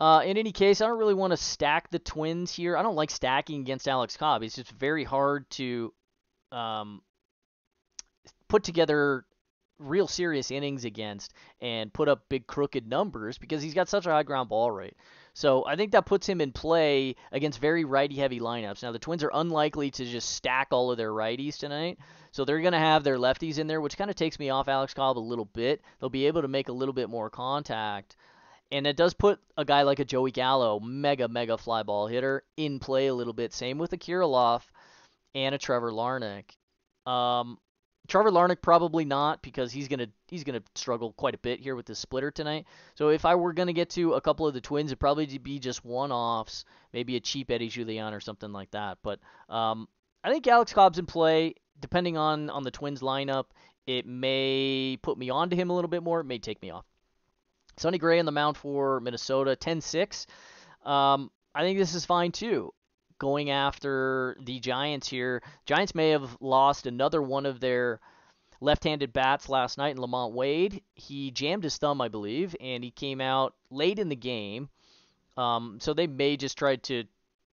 Uh, in any case, I don't really want to stack the Twins here. I don't like stacking against Alex Cobb. It's just very hard to um, put together real serious innings against and put up big crooked numbers because he's got such a high ground ball rate. So I think that puts him in play against very righty-heavy lineups. Now, the Twins are unlikely to just stack all of their righties tonight, so they're going to have their lefties in there, which kind of takes me off Alex Cobb a little bit. They'll be able to make a little bit more contact. And it does put a guy like a Joey Gallo, mega, mega fly ball hitter, in play a little bit. Same with a Kirilloff and a Trevor Larnach. Um, Trevor Larnach probably not because he's gonna he's gonna struggle quite a bit here with the splitter tonight. So if I were gonna get to a couple of the Twins, it'd probably be just one-offs, maybe a cheap Eddie Julian or something like that. But um, I think Alex Cobb's in play. Depending on on the Twins lineup, it may put me onto him a little bit more. It may take me off. Sonny Gray on the mound for Minnesota, ten six. Um, I think this is fine, too, going after the Giants here. Giants may have lost another one of their left-handed bats last night in Lamont Wade. He jammed his thumb, I believe, and he came out late in the game Um, so they may just try to,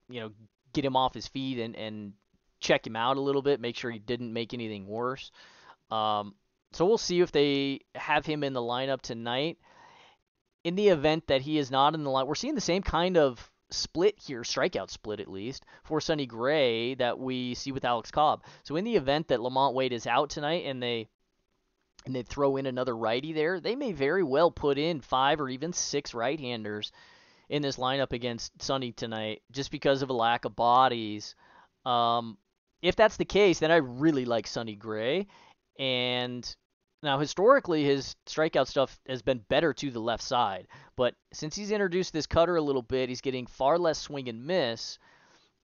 you know, get him off his feet and, and check him out a little bit, make sure he didn't make anything worse. Um, so we'll see if they have him in the lineup tonight. In the event that he is not in the lineup, we're seeing the same kind of split here, strikeout split at least, for Sonny Gray that we see with Alex Cobb. So in the event that Lamont Wade is out tonight and they and they throw in another righty there, they may very well put in five or even six right-handers in this lineup against Sonny tonight, just because of a lack of bodies. Um, if that's the case, then I really like Sonny Gray. And now, historically, his strikeout stuff has been better to the left side. But since he's introduced this cutter a little bit, he's getting far less swing and miss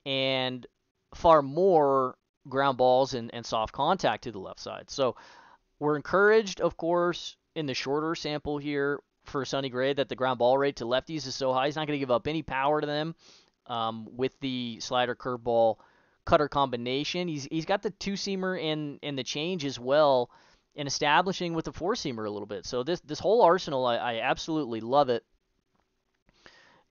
and far more ground balls and, and soft contact to the left side. So we're encouraged, of course, in the shorter sample here for Sonny Gray that the ground ball rate to lefties is so high. He's not going to give up any power to them um, with the slider curveball cutter combination. He's He's got the two-seamer and, and the change as well, and establishing with the four-seamer a little bit. So this this whole arsenal, I, I absolutely love it.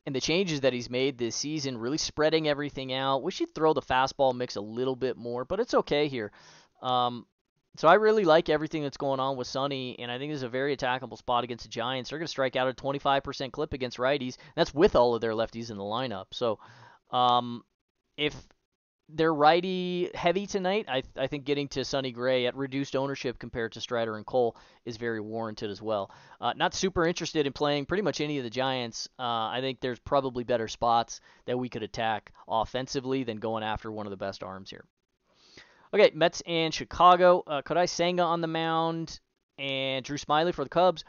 And the changes that he's made this season, really spreading everything out. Wish he'd throw the fastball mix a little bit more, but it's okay here. Um, so I really like everything that's going on with Sonny, and I think this is a very attackable spot against the Giants. They're going to strike out at a twenty-five percent clip against righties. That's with all of their lefties in the lineup. So um, if they're righty heavy tonight, I th- I think getting to Sonny Gray at reduced ownership compared to Strider and Cole is very warranted as well. Uh, not super interested in playing pretty much any of the Giants. Uh, I think there's probably better spots that we could attack offensively than going after one of the best arms here. Okay, Mets and Chicago. Uh, Kodai Senga on the mound and Drew Smyly for the Cubs.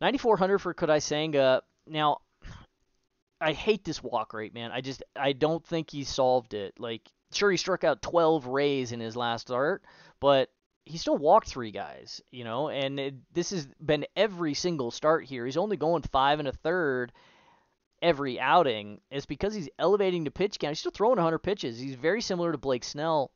ninety-four hundred for Kodai Senga. Now, I hate this walk rate, man. I just I don't think he solved it. Like, sure, he struck out twelve Rays in his last start, but he still walked three guys, you know, and it, this has been every single start here. He's only going five and a third every outing. It's because he's elevating the pitch count. He's still throwing one hundred pitches. He's very similar to Blake Snell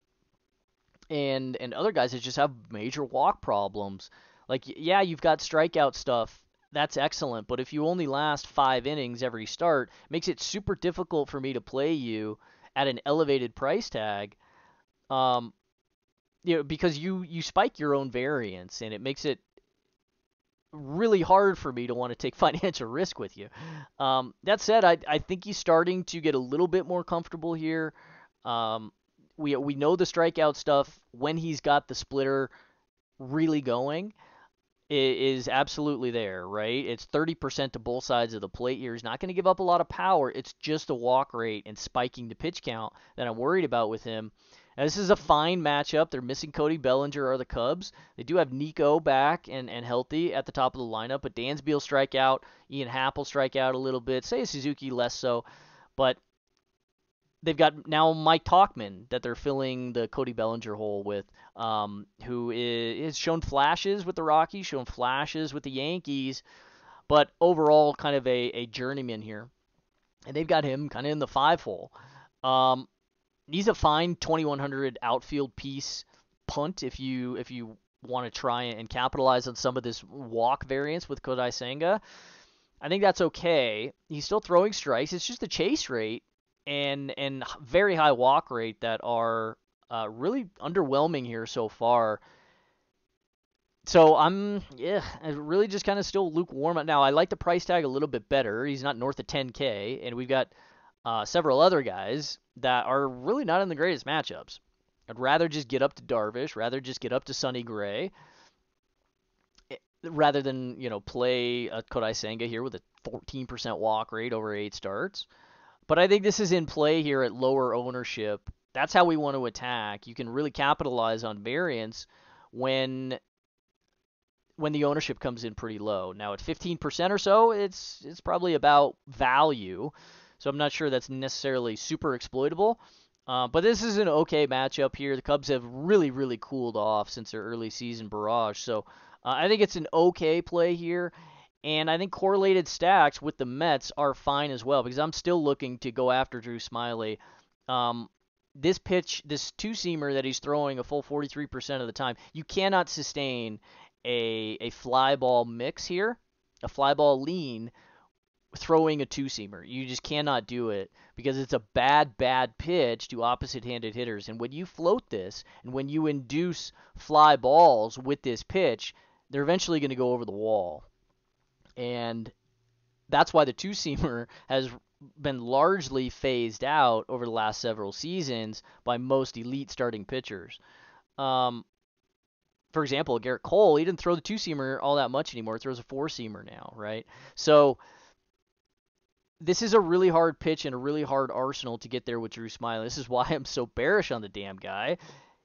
and and other guys that just have major walk problems. Like, yeah, you've got strikeout stuff. That's excellent, but if you only last five innings every start, it makes it super difficult for me to play you at an elevated price tag, um, you know, because you, you spike your own variance, and it makes it really hard for me to want to take financial risk with you. Um, that said, I I think he's starting to get a little bit more comfortable here. Um, we we know the strikeout stuff when he's got the splitter really going is absolutely there, right? It's thirty percent to both sides of the plate here. He's not going to give up a lot of power. It's just the walk rate and spiking the pitch count that I'm worried about with him. Now, this is a fine matchup. They're missing Cody Bellinger or the Cubs. They do have Nico back and, and healthy at the top of the lineup, but Dansby'll strike out. Ian Happ will strike out a little bit. Say Suzuki less so, but they've got now Mike Tauchman that they're filling the Cody Bellinger hole with, um, who is, has shown flashes with the Rockies, shown flashes with the Yankees, but overall kind of a, a journeyman here. And they've got him kind of in the five hole. Um, he's a fine twenty-one hundred outfield piece punt if you if you want to try and capitalize on some of this walk variance with Kodai Senga. I think that's okay. He's still throwing strikes. It's just the chase rate and and very high walk rate that are uh, really underwhelming here so far. So I'm yeah, really just kind of still lukewarm. Now, I like the price tag a little bit better. He's not north of ten K, and we've got uh, several other guys that are really not in the greatest matchups. I'd rather just get up to Darvish, rather just get up to Sonny Gray, rather than, you know, play a Kodai Senga here with a fourteen percent walk rate over eight starts. But I think this is in play here at lower ownership. That's how we want to attack. You can really capitalize on variance when when the ownership comes in pretty low. Now at fifteen percent or so, it's it's probably about value. So I'm not sure that's necessarily super exploitable. Uh, but this is an okay matchup here. The Cubs have really, really cooled off since their early season barrage. So uh, I think it's an okay play here. And I think correlated stacks with the Mets are fine as well, because I'm still looking to go after Drew Smyly. Um, this pitch, this two-seamer that he's throwing a full forty-three percent of the time, you cannot sustain a, a fly ball mix here, a fly ball lean, throwing a two-seamer. You just cannot do it because it's a bad, bad pitch to opposite-handed hitters. And when you float this and when you induce fly balls with this pitch, they're eventually going to go over the wall. And that's why the two-seamer has been largely phased out over the last several seasons by most elite starting pitchers. Um, for example, Garrett Cole, he didn't throw the two-seamer all that much anymore. He throws a four-seamer now, right? So this is a really hard pitch and a really hard arsenal to get there with Drew Smyly. This is why I'm so bearish on the damn guy.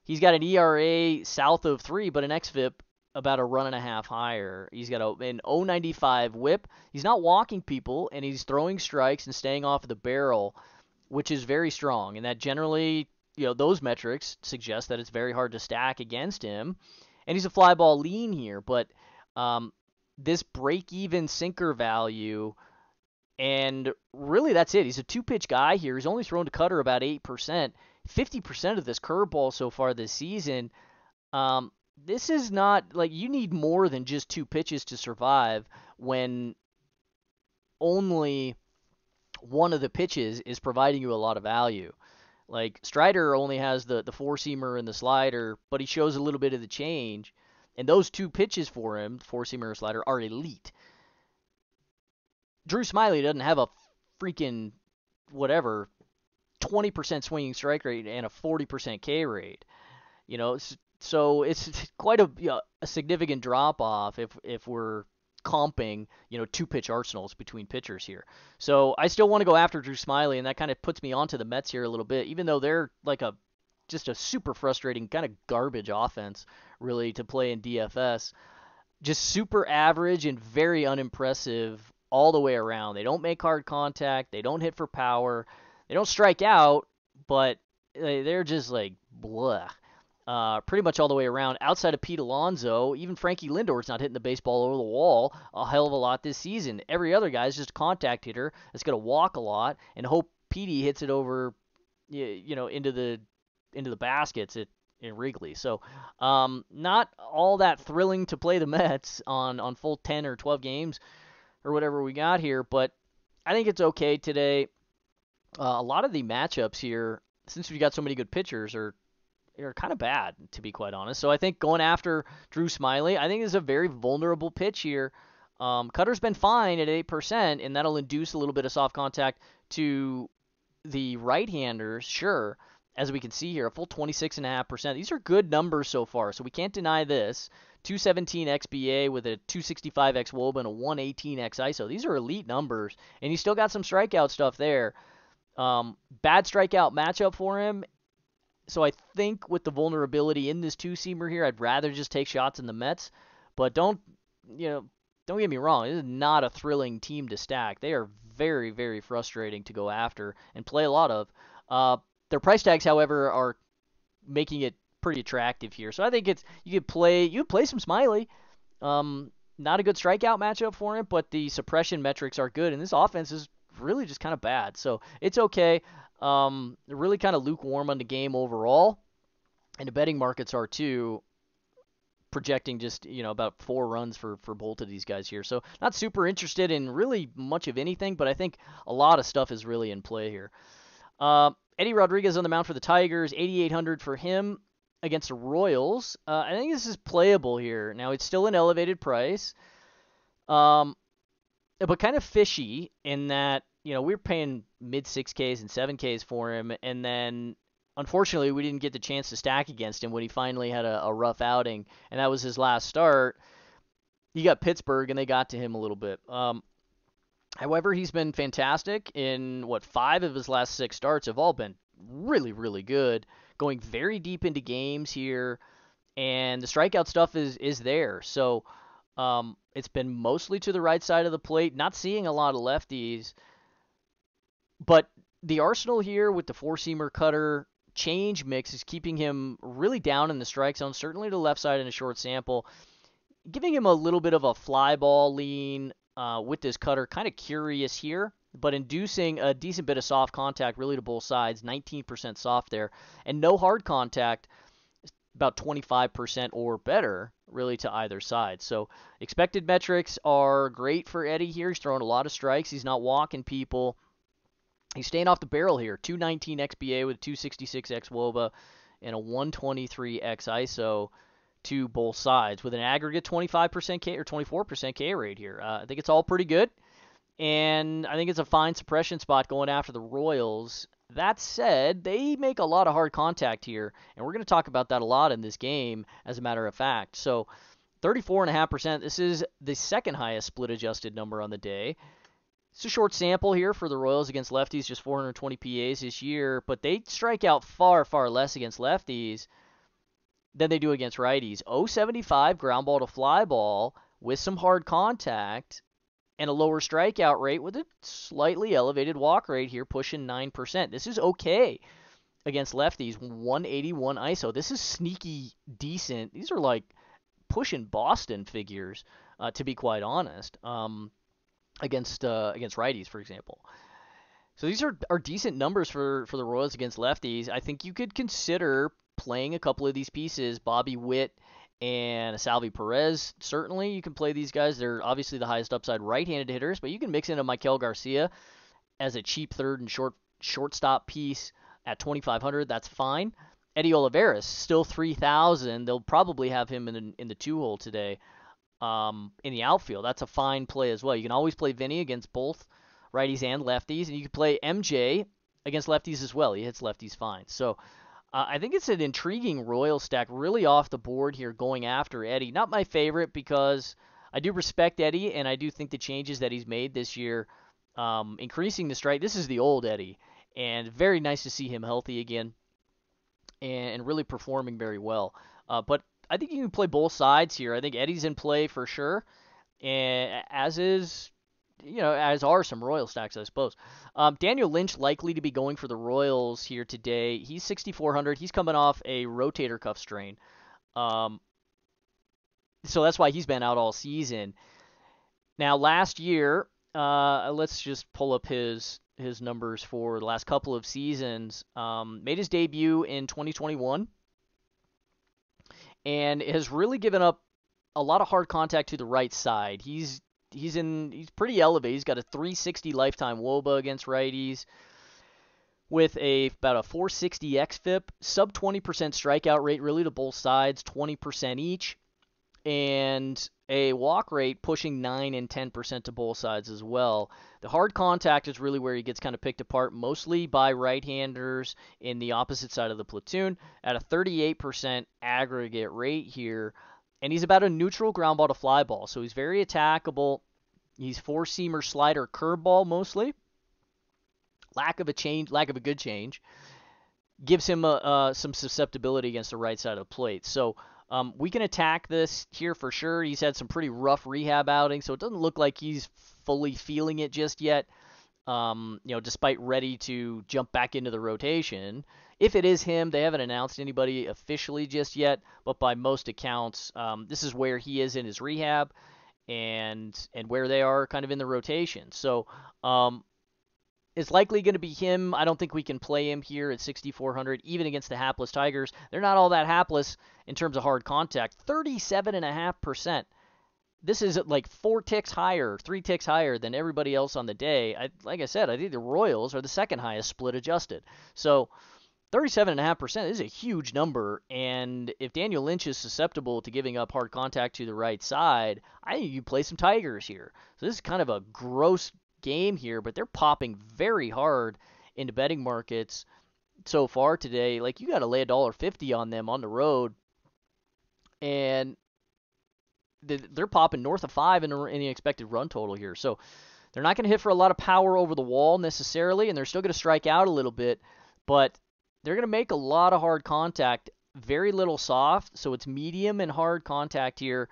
He's got an E R A south of three, but an xFIP about a run and a half higher. He's got a, an oh ninety-five whip. He's not walking people, and he's throwing strikes and staying off the barrel, which is very strong. And that generally, you know, those metrics suggest that it's very hard to stack against him. And he's a fly ball lean here, but um, this break-even sinker value, and really that's it. He's a two-pitch guy here. He's only thrown to cutter about eight percent. fifty percent of this curveball so far this season. Um, this is not, like, you need more than just two pitches to survive when only one of the pitches is providing you a lot of value. Like, Strider only has the, the four-seamer and the slider, but he shows a little bit of the change. And those two pitches for him, four-seamer and slider, are elite. Drew Smyly doesn't have a freaking, whatever, twenty percent swinging strike rate and a forty percent K rate. You know, so it's quite a, you know, a significant drop-off if if we're comping, you know, two-pitch arsenals between pitchers here. So I still want to go after Drew Smyly, and that kind of puts me onto the Mets here a little bit, even though they're like a just a super frustrating kind of garbage offense, really, to play in D F S. Just super average and very unimpressive all the way around. They don't make hard contact. They don't hit for power. They don't strike out, but they're just like blah, uh, pretty much all the way around. Outside of Pete Alonso, even Frankie Lindor's not hitting the baseball over the wall a hell of a lot this season. Every other guy is just a contact hitter that's going to walk a lot and hope Petey hits it over, you know, into the into the baskets at in Wrigley. So, um, not all that thrilling to play the Mets on on full ten or twelve games or whatever we got here, but I think it's okay today. Uh, a lot of the matchups here, since we've got so many good pitchers, are are kind of bad, to be quite honest. So I think going after Drew Smyly, I think is a very vulnerable pitch here. Um, Cutter's been fine at eight percent, and that'll induce a little bit of soft contact to the right-handers, sure, as we can see here, a full twenty-six point five percent. These are good numbers so far, so we can't deny this. two seventeen xBA with a two sixty-five xWOBA and a one eighteen xISO. These are elite numbers, and he's still got some strikeout stuff there. Um, bad strikeout matchup for him. So I think with the vulnerability in this two-seamer here, I'd rather just take shots in the Mets. But don't, you know, don't get me wrong. This is not a thrilling team to stack. They are very, very frustrating to go after and play a lot of. Uh, their price tags, however, are making it pretty attractive here. So I think it's you could play you could play some Smyly. Um, not a good strikeout matchup for him, but the suppression metrics are good, and this offense is really just kind of bad. So it's okay. Um, really kind of lukewarm on the game overall. And the betting markets are too, projecting just, you know, about four runs for, for both of these guys here. So not super interested in really much of anything, but I think a lot of stuff is really in play here. Uh, Eddie Rodriguez on the mound for the Tigers, eighty-eight hundred for him against the Royals. Uh, I think this is playable here. Now it's still an elevated price. Um, But kind of fishy in that, you know, we were paying mid six Ks and seven Ks for him, and then unfortunately we didn't get the chance to stack against him when he finally had a, a rough outing, and that was his last start. He got Pittsburgh, and they got to him a little bit. Um, however, he's been fantastic in, what, five of his last six starts have all been really, really good, going very deep into games here, and the strikeout stuff is, is there. So, um... it's been mostly to the right side of the plate, not seeing a lot of lefties. But the arsenal here with the four-seamer cutter change mix is keeping him really down in the strike zone, certainly to the left side in a short sample, giving him a little bit of a fly ball lean uh, with this cutter. Kind of curious here, but inducing a decent bit of soft contact really to both sides, nineteen percent soft there, and no hard contact. about twenty-five percent or better, really, to either side. So expected metrics are great for Eddie here. He's throwing a lot of strikes. He's not walking people. He's staying off the barrel here. two nineteen X B A with two sixty-six X WOBA and a one twenty-three X I S O to both sides with an aggregate twenty-five percent K or twenty-four percent K rate here. Uh, I think it's all pretty good, and I think it's a fine suppression spot going after the Royals. That said, they make a lot of hard contact here, and we're going to talk about that a lot in this game, as a matter of fact. So thirty-four point five percent, this is the second highest split-adjusted number on the day. It's a short sample here for the Royals against lefties, just four twenty P As this year, but they strike out far, far less against lefties than they do against righties. oh seventy-five ground ball to fly ball with some hard contact, and a lower strikeout rate with a slightly elevated walk rate here, pushing nine percent. This is okay against lefties, one eighty-one I S O. This is sneaky decent. These are like pushing Boston figures, uh, to be quite honest, um, against uh, against righties, for example. So these are, are decent numbers for, for the Royals against lefties. I think you could consider playing a couple of these pieces, Bobby Witt and Salvi Perez. Certainly, you can play these guys. They're obviously the highest upside right-handed hitters, but you can mix in a Michael Garcia as a cheap third and short shortstop piece at twenty-five hundred. That's fine. Eddie Olivares, still three thousand. They'll probably have him in the, in the two-hole today um, in the outfield. That's a fine play as well. You can always play Vinny against both righties and lefties, and you can play M J against lefties as well. He hits lefties fine. So Uh, I think it's an intriguing Royal stack, really off the board here going after Eddie. Not my favorite because I do respect Eddie, and I do think the changes that he's made this year, um, increasing the strike. This is the old Eddie, and very nice to see him healthy again and, and really performing very well. Uh, but I think you can play both sides here. I think Eddie's in play for sure, and as is, you know, as are some Royal stacks, I suppose. Um, Daniel Lynch likely to be going for the Royals here today. He's sixty-four hundred. He's coming off a rotator cuff strain. Um, so that's why he's been out all season. Now, last year, uh, let's just pull up his his numbers for the last couple of seasons. Um, made his debut in twenty twenty-one and has really given up a lot of hard contact to the right side. He's He's in. He's pretty elevated. He's got a three sixty lifetime W O B A against righties, with a about a four sixty X F I P, sub twenty percent strikeout rate, really to both sides, twenty percent each, and a walk rate pushing nine and ten percent to both sides as well. The hard contact is really where he gets kind of picked apart, mostly by right-handers in the opposite side of the platoon, at a thirty-eight percent aggregate rate here. And he's about a neutral ground ball to fly ball, so he's very attackable. He's four-seamer, slider, curveball mostly. Lack of a change, lack of a good change, gives him a, uh, some susceptibility against the right side of the plate. So um, we can attack this here for sure. He's had some pretty rough rehab outings, so it doesn't look like he's fully feeling it just yet. Um, you know, despite ready to jump back into the rotation. If it is him, they haven't announced anybody officially just yet, but by most accounts, um, this is where he is in his rehab and and where they are kind of in the rotation. So um, it's likely going to be him. I don't think we can play him here at sixty-four hundred, even against the hapless Tigers. They're not all that hapless in terms of hard contact. thirty-seven point five percent. This is like four ticks higher, three ticks higher than everybody else on the day. I, like I said, I think the Royals are the second highest split adjusted. So thirty-seven point five percent is a huge number, and if Daniel Lynch is susceptible to giving up hard contact to the right side, I think you play some Tigers here. So this is kind of a gross game here, but they're popping very hard into betting markets so far today. Like, you got to lay a dollar fifty on them on the road, and they're popping north of five in the expected run total here. So they're not going to hit for a lot of power over the wall necessarily, and they're still going to strike out a little bit, but they're going to make a lot of hard contact, very little soft, so it's medium and hard contact here.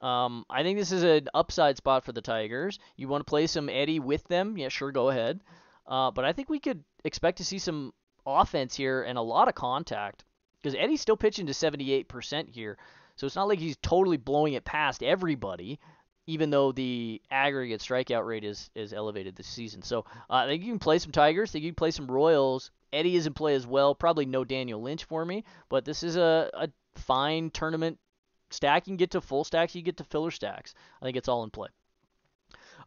Um, I think this is an upside spot for the Tigers. You want to play some Eddie with them? Yeah, sure, go ahead. Uh, but I think we could expect to see some offense here and a lot of contact because Eddie's still pitching to seventy-eight percent here. So it's not like he's totally blowing it past everybody, even though the aggregate strikeout rate is, is elevated this season. So uh, I think you can play some Tigers. I think you can play some Royals. Eddie is in play as well. Probably no Daniel Lynch for me, but this is a, a fine tournament stacking. Get to full stacks, you get to filler stacks. I think it's all in play.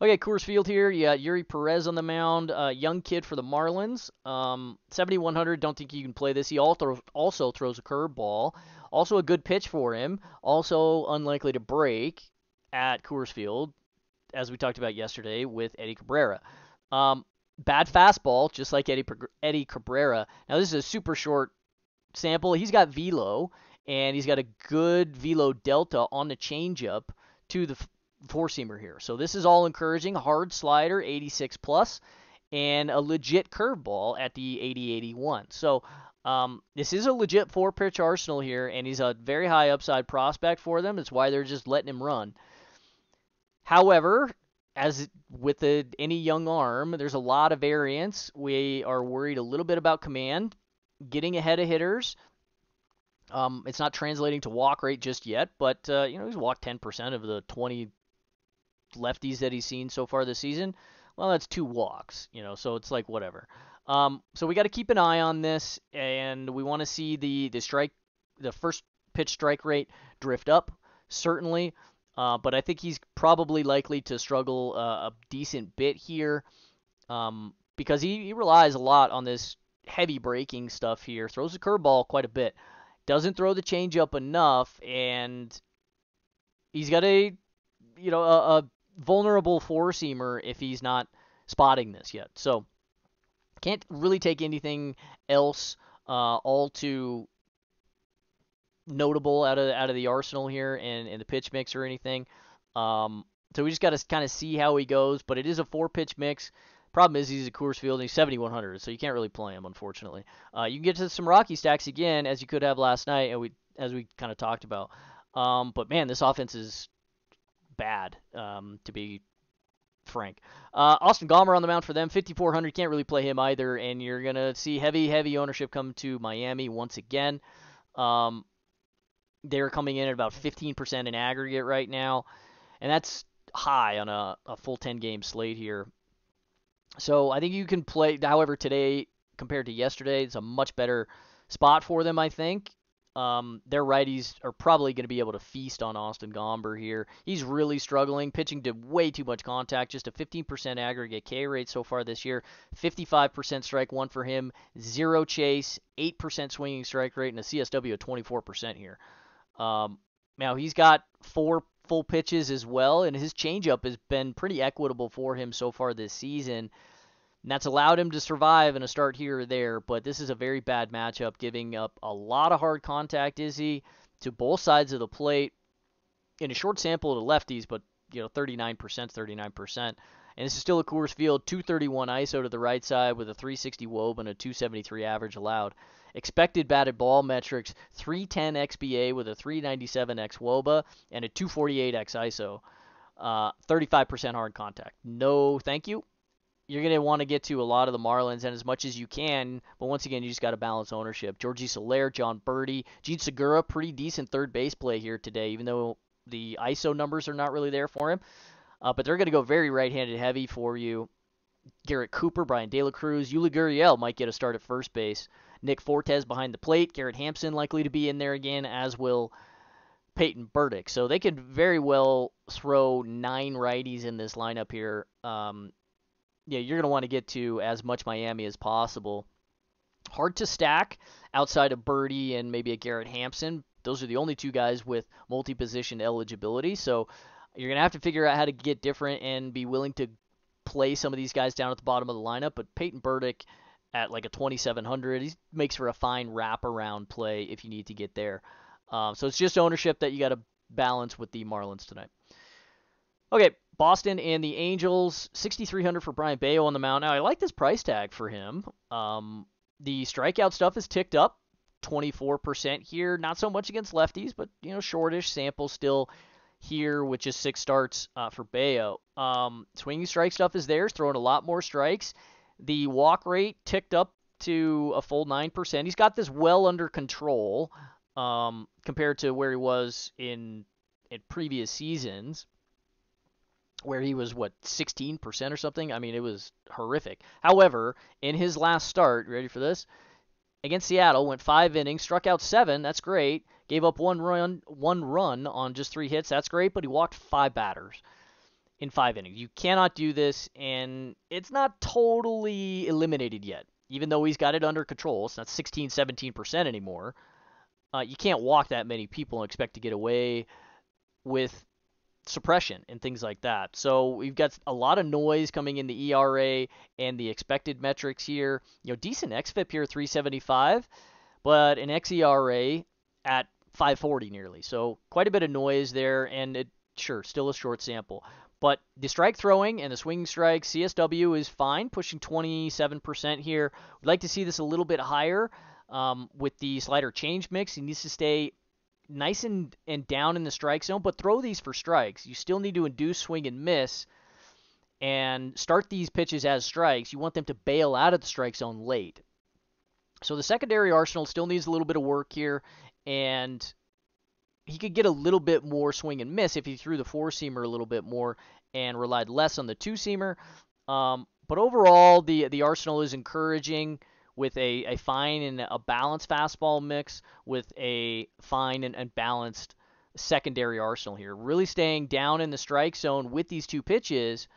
Okay, Coors Field here. You got Yuri Perez on the mound, uh, young kid for the Marlins. Um, seventy-one hundred, don't think you can play this. He also throws a curveball. Also a good pitch for him. Also unlikely to break at Coors Field, as we talked about yesterday with Eddie Cabrera. Um, bad fastball, just like Eddie, Eddie Cabrera. Now, this is a super short sample. He's got velo, and he's got a good velo delta on the changeup to the four-seamer here. So this is all encouraging. Hard slider, eighty-six plus, and a legit curveball at the eighty eighty-one. So um, this is a legit four-pitch arsenal here, and he's a very high upside prospect for them. That's why they're just letting him run. However, as with the, any young arm, there's a lot of variance. We are worried a little bit about command, getting ahead of hitters. Um, it's not translating to walk rate just yet, but uh, you know, he's walked ten percent of the twenty lefties that he's seen so far this season. Well, that's two walks, you know, so it's like whatever. Um, so we got to keep an eye on this, and we want to see the the strike, the first pitch strike rate drift up, certainly. Uh, but I think he's probably likely to struggle uh, a decent bit here, um, because he, he relies a lot on this heavy breaking stuff here. Throws the curveball quite a bit, doesn't throw the changeup enough, and he's got a you know a, a vulnerable four-seamer if he's not spotting this yet. So can't really take anything else uh, all too notable out of out of the arsenal here and, and the pitch mix or anything. Um, so we just got to kind of see how he goes. But it is a four-pitch mix. Problem is he's at Coors Field and he's seventy-one hundred, so you can't really play him, unfortunately. Uh, you can get to some Rocky stacks again, as you could have last night, and we as we kind of talked about. Um, but man, this offense is bad, um, to be frank. Uh, Austin Gomber on the mound for them, fifty-four hundred. Can't really play him either, and you're gonna see heavy, heavy ownership come to Miami once again. Um, they're coming in at about fifteen percent in aggregate right now, and that's high on a, a full ten-game slate here. So I think you can play, however, today compared to yesterday, it's a much better spot for them, I think. Um, their righties are probably going to be able to feast on Austin Gomber here. He's really struggling, pitching to way too much contact, just a fifteen percent aggregate K rate so far this year, fifty-five percent strike one for him, zero chase, eight percent swinging strike rate, and a C S W of twenty-four percent here. Um, now, he's got four full pitches as well, and his changeup has been pretty equitable for him so far this season, and that's allowed him to survive in a start here or there. But this is a very bad matchup, giving up a lot of hard contact, Izzy, to both sides of the plate, in a short sample to lefties, but you know, thirty-nine percent, thirty-nine percent, and this is still a Coors Field, two thirty-one I S O to the right side with a three sixty W O B and a two seventy-three average allowed. Expected batted ball metrics, three ten X B A with a three ninety-seven X W O B A and a two forty-eight X I S O. Uh, thirty-five percent hard contact. No, thank you. You're going to want to get to a lot of the Marlins and as much as you can, but once again, you just got to balance ownership. Jorge Soler, John Birdie, Gene Segura, pretty decent third base play here today, even though the I S O numbers are not really there for him. Uh, but they're going to go very right-handed heavy for you. Garrett Cooper, Brian De La Cruz, Yuli Gurriel might get a start at first base. Nick Fortes behind the plate. Garrett Hampson likely to be in there again, as will Peyton Burdick. So they could very well throw nine righties in this lineup here. Um, yeah, you're going to want to get to as much Miami as possible. Hard to stack outside of Birdie and maybe a Garrett Hampson. Those are the only two guys with multi-position eligibility. So you're going to have to figure out how to get different and be willing to play some of these guys down at the bottom of the lineup. But Peyton Burdick at like a twenty-seven hundred, he makes for a fine wraparound play if you need to get there. Uh, so it's just ownership that you got to balance with the Marlins tonight. Okay, Boston and the Angels, sixty-three hundred for Brayan Bello on the mound. Now, I like this price tag for him. Um, the strikeout stuff has ticked up twenty-four percent here. Not so much against lefties, but, you know, shortish sample still here with just six starts uh, for Bello. Um, swinging strike stuff is there. He's throwing a lot more strikes. The walk rate ticked up to a full nine percent. He's got this well under control um, compared to where he was in, in previous seasons, where he was, what, sixteen percent or something? I mean, it was horrific. However, in his last start, ready for this, against Seattle, went five innings, struck out seven. That's great. Gave up one run, one run on just three hits. That's great, but he walked five batters in five innings. You cannot do this, and it's not totally eliminated yet. Even though he's got it under control, it's not sixteen, seventeen percent anymore. Uh, you can't walk that many people and expect to get away with suppression and things like that. So we've got a lot of noise coming in the E R A and the expected metrics here. You know, decent X F I P here, three seventy-five, but an X E R A at five forty nearly. So quite a bit of noise there, and it sure still a short sample. But the strike throwing and the swing strike C S W is fine, pushing twenty-seven percent here. We'd like to see this a little bit higher um, with the slider change mix. He needs to stay nice and, and down in the strike zone, but throw these for strikes. You still need to induce swing and miss and start these pitches as strikes. You want them to bail out of the strike zone late. So the secondary arsenal still needs a little bit of work here, and he could get a little bit more swing and miss if he threw the four-seamer a little bit more and relied less on the two-seamer. Um, but overall, the the arsenal is encouraging with a, a fine and a balanced fastball mix with a fine and, and balanced secondary arsenal here. Really staying down in the strike zone with these two pitches,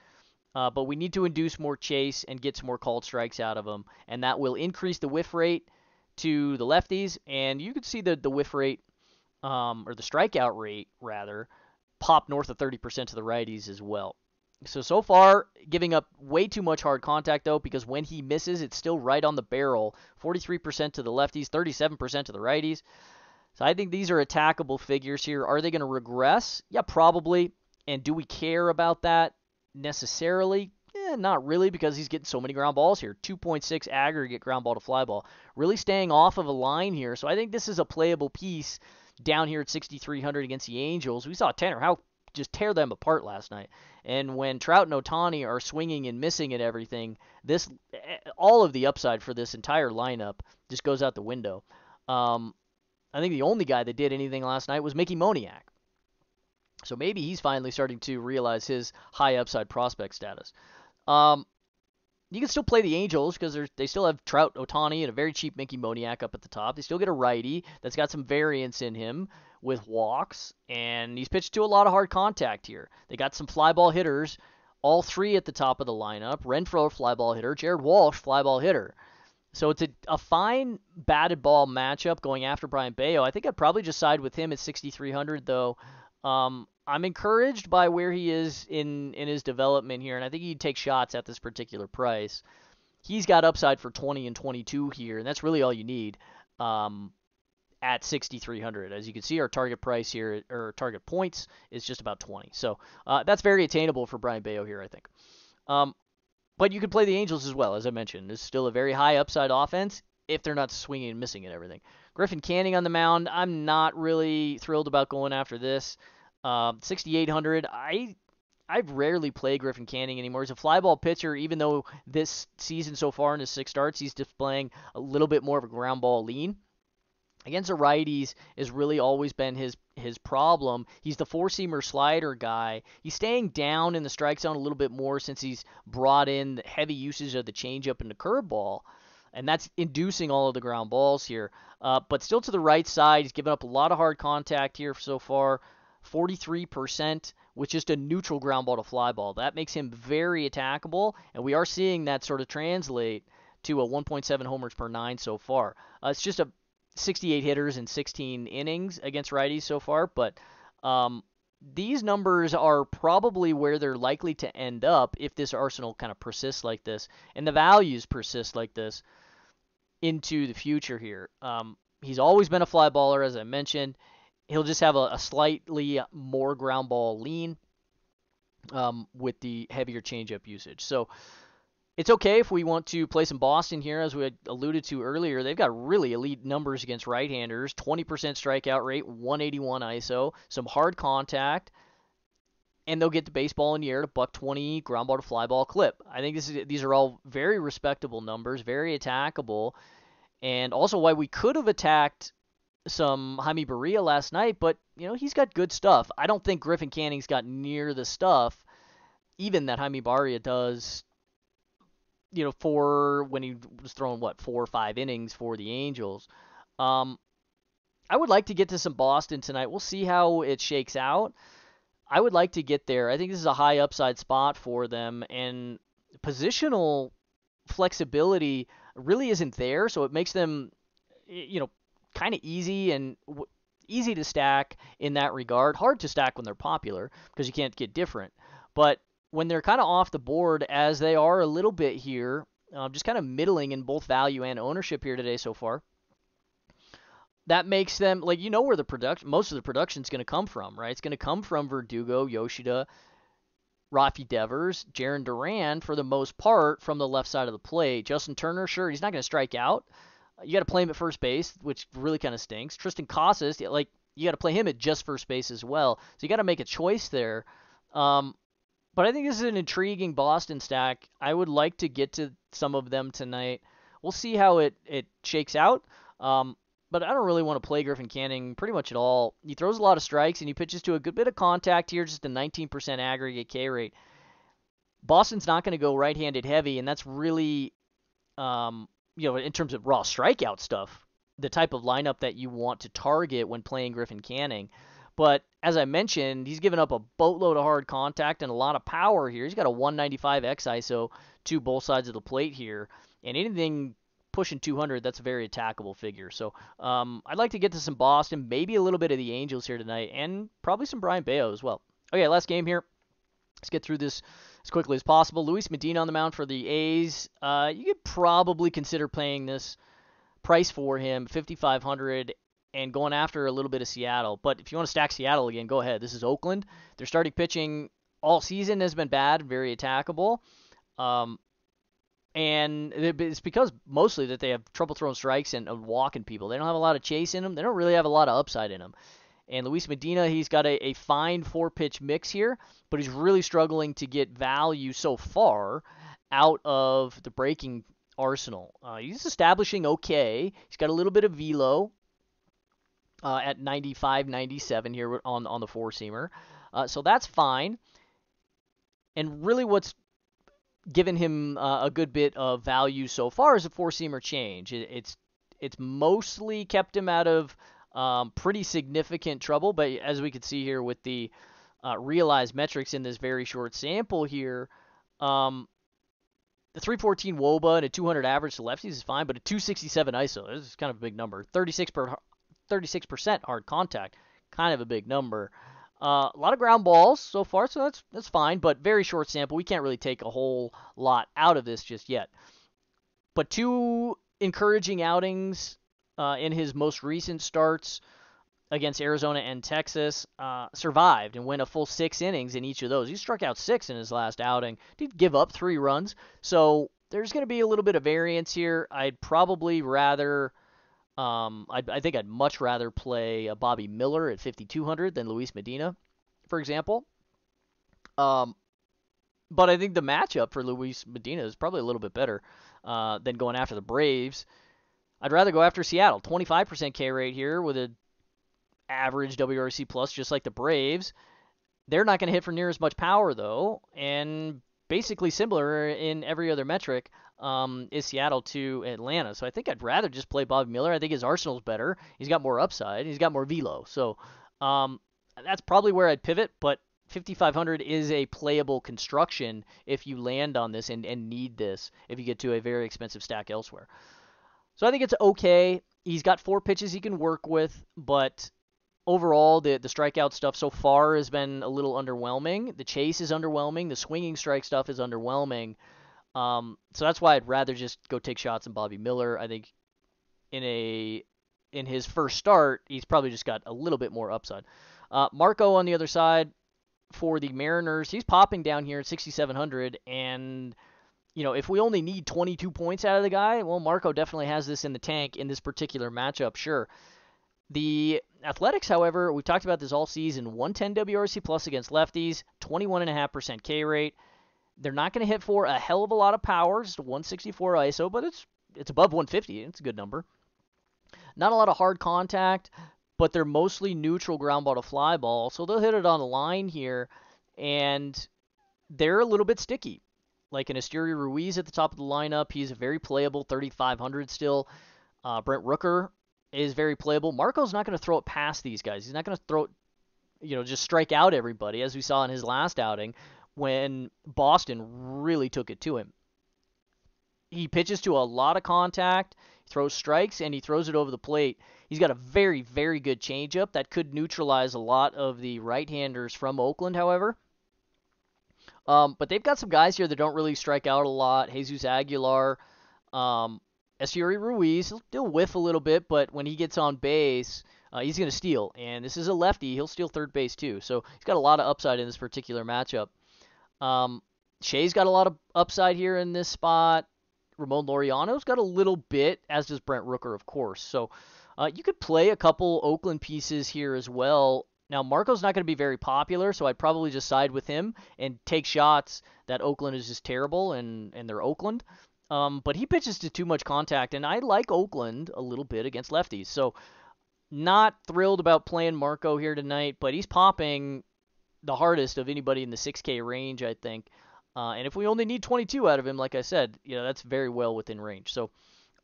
uh, but we need to induce more chase and get some more called strikes out of them, and that will increase the whiff rate to the lefties, and you can see the, the whiff rate Um, or the strikeout rate, rather, pop north of thirty percent to the righties as well. So, so far, giving up way too much hard contact, though, because when he misses, it's still right on the barrel. forty-three percent to the lefties, thirty-seven percent to the righties. So I think these are attackable figures here. Are they going to regress? Yeah, probably. And do we care about that necessarily? Eh, not really, because he's getting so many ground balls here. two point six aggregate ground ball to fly ball. Really staying off of a line here. So I think this is a playable piece down here at sixty-three hundred against the Angels. We saw Tanner Houck just tear them apart last night. And when Trout and Ohtani are swinging and missing at everything, this all of the upside for this entire lineup just goes out the window. Um, I think the only guy that did anything last night was Mickey Moniak. So maybe he's finally starting to realize his high upside prospect status. Um, you can still play the Angels because they still have Trout, Ohtani, and a very cheap Mickey Moniak up at the top. They still get a righty that's got some variance in him with walks, and he's pitched to a lot of hard contact here. They got some fly ball hitters, all three at the top of the lineup. Renfroe, fly ball hitter. Jared Walsh, fly ball hitter. So it's a, a fine batted ball matchup going after Brayan Bello. I think I'd probably just side with him at sixty-three hundred, though. Um, I'm encouraged by where he is in, in his development here, and I think he'd take shots at this particular price. He's got upside for twenty and twenty-two here, and that's really all you need um, at sixty-three hundred. As you can see, our target price here, or target points, is just about twenty. So uh, that's very attainable for Brayan Bello here, I think. Um, but you can play the Angels as well, as I mentioned. It's still a very high upside offense if they're not swinging and missing at everything. Griffin Canning on the mound. I'm not really thrilled about going after this. Uh, sixty-eight hundred, I I rarely play Griffin Canning anymore. He's a fly ball pitcher, even though this season so far in his six starts, he's displaying a little bit more of a ground ball lean. Against the righties has really always been his, his problem. He's the four-seamer slider guy. He's staying down in the strike zone a little bit more since he's brought in the heavy usage of the changeup and the curveball, and that's inducing all of the ground balls here. Uh, but still to the right side, he's given up a lot of hard contact here so far. forty-three percent with just a neutral ground ball to fly ball. That makes him very attackable, and we are seeing that sort of translate to a one point seven homers per nine so far. Uh, it's just a sixty-eight hitters in sixteen innings against righties so far, but um, these numbers are probably where they're likely to end up if this arsenal kind of persists like this, and the values persist like this into the future here. Um, he's always been a fly baller, as I mentioned. He'll just have a, a slightly more ground ball lean um, with the heavier changeup usage. So it's okay if we want to play some Boston here, as we had alluded to earlier. They've got really elite numbers against right-handers, twenty percent strikeout rate, one eighty-one I S O, some hard contact, and they'll get the baseball in the air to buck twenty ground ball to fly ball clip. I think this is, these are all very respectable numbers, very attackable, and also why we could have attacked some Jaime Barria last night, but you know he's got good stuff. I don't think Griffin Canning's got near the stuff even that Jaime Barria does you know, for when he was throwing, what, four or five innings for the Angels. Um, I would like to get to some Boston tonight. We'll see how it shakes out. I would like to get there. I think this is a high upside spot for them, and positional flexibility really isn't there, so it makes them, you know, kind of easy and w- easy to stack in that regard. Hard to stack when they're popular because you can't get different. But when they're kind of off the board, as they are a little bit here, uh, just kind of middling in both value and ownership here today so far, that makes them, like, you know where the production, most of the production is going to come from, right? It's going to come from Verdugo, Yoshida, Rafi Devers, Jarren Duran, for the most part, from the left side of the plate. Justin Turner, sure, he's not going to strike out. You got to play him at first base, which really kind of stinks. Tristan Casas, like, you got to play him at just first base as well. So you got to make a choice there. Um, but I think this is an intriguing Boston stack. I would like to get to some of them tonight. We'll see how it, it shakes out. Um, But I don't really want to play Griffin Canning pretty much at all. He throws a lot of strikes, and he pitches to a good bit of contact here, just a nineteen percent aggregate K rate. Boston's not going to go right-handed heavy, and that's really, um, you know, in terms of raw strikeout stuff, the type of lineup that you want to target when playing Griffin Canning. But as I mentioned, he's given up a boatload of hard contact and a lot of power here. He's got a one ninety-five X I S O to both sides of the plate here, and anything pushing two hundred, that's a very attackable figure. So um, I'd like to get to some Boston, maybe a little bit of the Angels here tonight, and probably some Brayan Bello as well. Okay, last game here. Let's get through this as quickly as possible. Luis Medina on the mound for the A's. Uh, you could probably consider paying this price for him, fifty-five hundred, and going after a little bit of Seattle. But if you want to stack Seattle again, go ahead. This is Oakland. Their starting pitching all season has been bad, very attackable. Um, And it's because mostly that they have trouble throwing strikes and walking people. They don't have a lot of chase in them. They don't really have a lot of upside in them. And Luis Medina, he's got a, a fine four-pitch mix here, but he's really struggling to get value so far out of the breaking arsenal. Uh, he's establishing okay. He's got a little bit of velo uh, at ninety-five ninety-seven here on, on the four-seamer. Uh, so that's fine. And really what's given him uh, a good bit of value so far as a four-seamer change. It, it's it's mostly kept him out of um, pretty significant trouble, but as we can see here with the uh, realized metrics in this very short sample here, um, the three fourteen wOBA and a two hundred average to lefties is fine, but a two sixty-seven I S O, this is kind of a big number. thirty-six per, thirty-six percent hard contact, kind of a big number. Uh, a lot of ground balls so far, so that's that's fine, but very short sample. We can't really take a whole lot out of this just yet. But two encouraging outings uh, in his most recent starts against Arizona and Texas, uh, survived and went a full six innings in each of those. He struck out six in his last outing. Did give up three runs, so there's going to be a little bit of variance here. I'd probably rather... Um, I, I think I'd much rather play a Bobby Miller at fifty-two hundred than Luis Medina, for example. Um, but I think the matchup for Luis Medina is probably a little bit better uh, than going after the Braves. I'd rather go after Seattle. twenty-five percent K rate here with an average W R C plus, just like the Braves. They're not going to hit for near as much power, though, and basically similar in every other metric. Um, is Seattle to Atlanta. So I think I'd rather just play Bobby Miller. I think his arsenal's better. He's got more upside. He's got more velo. So um, that's probably where I'd pivot, but fifty-five hundred is a playable construction if you land on this and, and need this if you get to a very expensive stack elsewhere. So I think it's okay. He's got four pitches he can work with, but overall the, the strikeout stuff so far has been a little underwhelming. The chase is underwhelming. The swinging strike stuff is underwhelming. Um, so that's why I'd rather just go take shots on Bobby Miller. I think in a in his first start, he's probably just got a little bit more upside. Uh, Marco on the other side for the Mariners, he's popping down here at sixty-seven hundred, and you know if we only need twenty-two points out of the guy, well, Marco definitely has this in the tank in this particular matchup. Sure, the Athletics, however, we've talked about this all season. one ten W R C plus against lefties, twenty-one point five percent K rate. They're not going to hit for a hell of a lot of power, just a one sixty-four I S O, but it's it's above one fifty. It's a good number. Not a lot of hard contact, but they're mostly neutral ground ball to fly ball, so they'll hit it on the line here, and they're a little bit sticky. Like an Asterio Ruiz at the top of the lineup, he's a very playable, thirty-five hundred still. Uh, Brent Rooker is very playable. Marco's not going to throw it past these guys. He's not going to throw it, you know, just strike out everybody, as we saw in his last outing when Boston really took it to him. He pitches to a lot of contact, throws strikes, and he throws it over the plate. He's got a very, very good changeup that could neutralize a lot of the right-handers from Oakland, however. Um, but they've got some guys here that don't really strike out a lot. Jesus Aguilar, um, Asterio Ruiz, he'll, he'll whiff a little bit, but when he gets on base, uh, he's going to steal. And this is a lefty. He'll steal third base too. So he's got a lot of upside in this particular matchup. Um, Shea's got a lot of upside here in this spot. Ramon Laureano's got a little bit, as does Brent Rooker, of course. So uh, you could play a couple Oakland pieces here as well. Now, Marco's not going to be very popular, so I'd probably just side with him and take shots that Oakland is just terrible, and, and they're Oakland. Um, but he pitches to too much contact, and I like Oakland a little bit against lefties. So not thrilled about playing Marco here tonight, but he's popping the hardest of anybody in the six K range, I think. Uh, and if we only need twenty-two out of him, like I said, you know, that's very well within range. So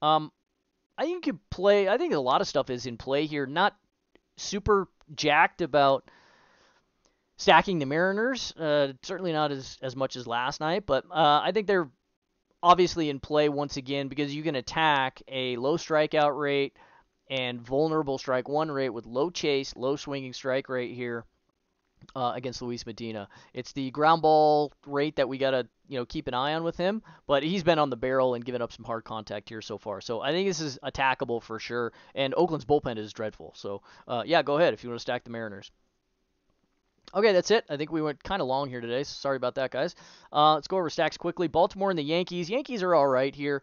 um, I think you could play. I think a lot of stuff is in play here. Not super jacked about stacking the Mariners. Uh, certainly not as, as much as last night. But uh, I think they're obviously in play once again because you can attack a low strikeout rate and vulnerable strike one rate with low chase, low swinging strike rate here. Uh, against Luis Medina. It's the ground ball rate that we got to, you know, keep an eye on with him, but he's been on the barrel and given up some hard contact here so far. So I think this is attackable for sure, and Oakland's bullpen is dreadful. So, uh, yeah, go ahead if you want to stack the Mariners. Okay, that's it. I think we went kind of long here today, so sorry about that, guys. Uh, let's go over stacks quickly. Baltimore and the Yankees. Yankees are all right here.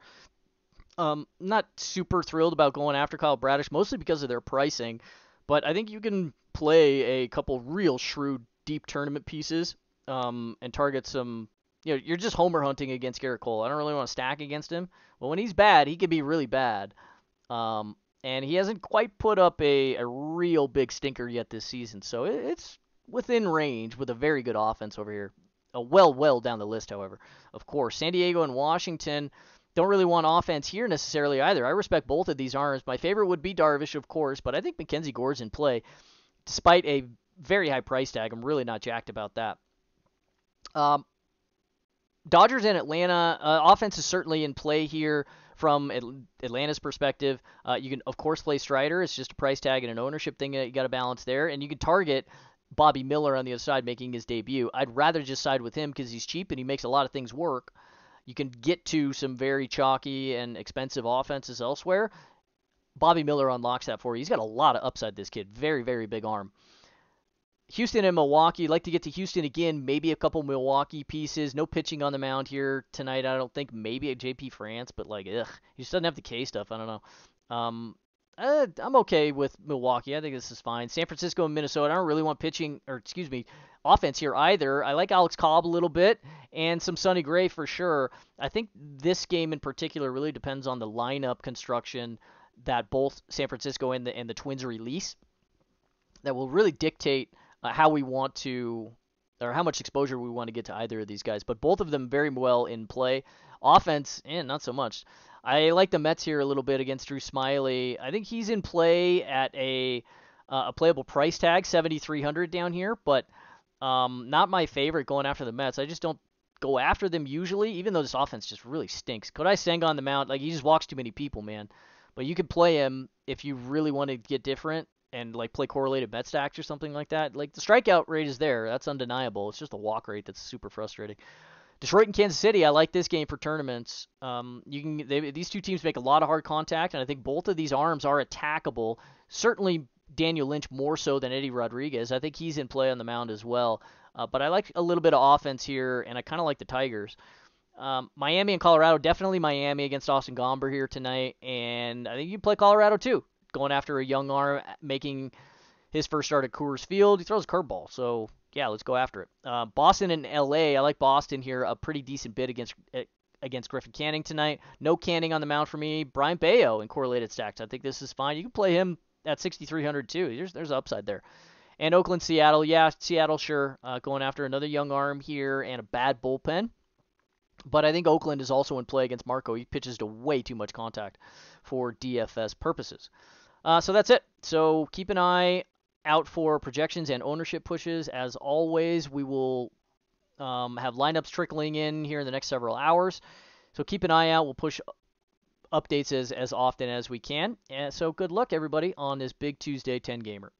Um, not super thrilled about going after Kyle Bradish, mostly because of their pricing, but I think you can play a couple real shrewd deep tournament pieces um, and target some, you know, you're just homer hunting against Garrett Cole. I don't really want to stack against him. Well, when he's bad, he can be really bad. Um, and he hasn't quite put up a, a real big stinker yet this season. So it, it's within range with a very good offense over here. A well, well down the list, however. Of course, San Diego and Washington don't really want offense here necessarily either. I respect both of these arms. My favorite would be Darvish, of course, but I think McKenzie Gore's in play. Despite a very high price tag, I'm really not jacked about that. Um, Dodgers and Atlanta, uh, offense is certainly in play here from Atl- Atlanta's perspective. Uh, you can, of course, play Strider. It's just a price tag and an ownership thing that you got to balance there. And you can target Bobby Miller on the other side making his debut. I'd rather just side with him because he's cheap and he makes a lot of things work. You can get to some very chalky and expensive offenses elsewhere. Bobby Miller unlocks that for you. He's got a lot of upside, this kid. Very, very big arm. Houston and Milwaukee. Like to get to Houston again. Maybe a couple Milwaukee pieces. No pitching on the mound here tonight, I don't think. Maybe a J P France, but like, ugh. He just doesn't have the K stuff. I don't know. Um, uh, I'm okay with Milwaukee. I think this is fine. San Francisco and Minnesota. I don't really want pitching, or excuse me, offense here either. I like Alex Cobb a little bit and some Sonny Gray for sure. I think this game in particular really depends on the lineup construction that both San Francisco and the and the Twins release that will really dictate uh, how we want to, or how much exposure we want to get to either of these guys. But both of them very well in play. Offense, and eh, not so much. I like the Mets here a little bit against Drew Smyly. I think he's in play at a uh, a playable price tag, seventy-three hundred down here, but um, not my favorite going after the Mets. I just don't go after them usually, even though this offense just really stinks. Kodai Senga on the mound, like he just walks too many people, man. But you could play him if you really want to get different and like play correlated bet stacks or something like that. Like the strikeout rate is there. That's undeniable. It's just the walk rate that's super frustrating. Detroit and Kansas City, I like this game for tournaments. Um, you can they, these two teams make a lot of hard contact, and I think both of these arms are attackable. Certainly Daniel Lynch more so than Eddie Rodriguez. I think he's in play on the mound as well. Uh, but I like a little bit of offense here, and I kind of like the Tigers. Um, Miami and Colorado, definitely Miami against Austin Gomber here tonight, and I think you play Colorado too, going after a young arm, making his first start at Coors Field. He throws a curveball, so yeah, let's go after it. Uh, Boston and L A, I like Boston here a pretty decent bit against against Griffin Canning tonight. No Canning on the mound for me. Brayan Bello in correlated stacks. I think this is fine. You can play him at sixty-three hundred too. There's there's upside there. And Oakland, Seattle, yeah, Seattle sure, uh, going after another young arm here and a bad bullpen. But I think Oakland is also in play against Marco. He pitches to way too much contact for D F S purposes. Uh, so that's it. So keep an eye out for projections and ownership pushes. As always, we will um, have lineups trickling in here in the next several hours. So keep an eye out. We'll push updates as, as often as we can. And so good luck, everybody, on this big Tuesday ten-gamer.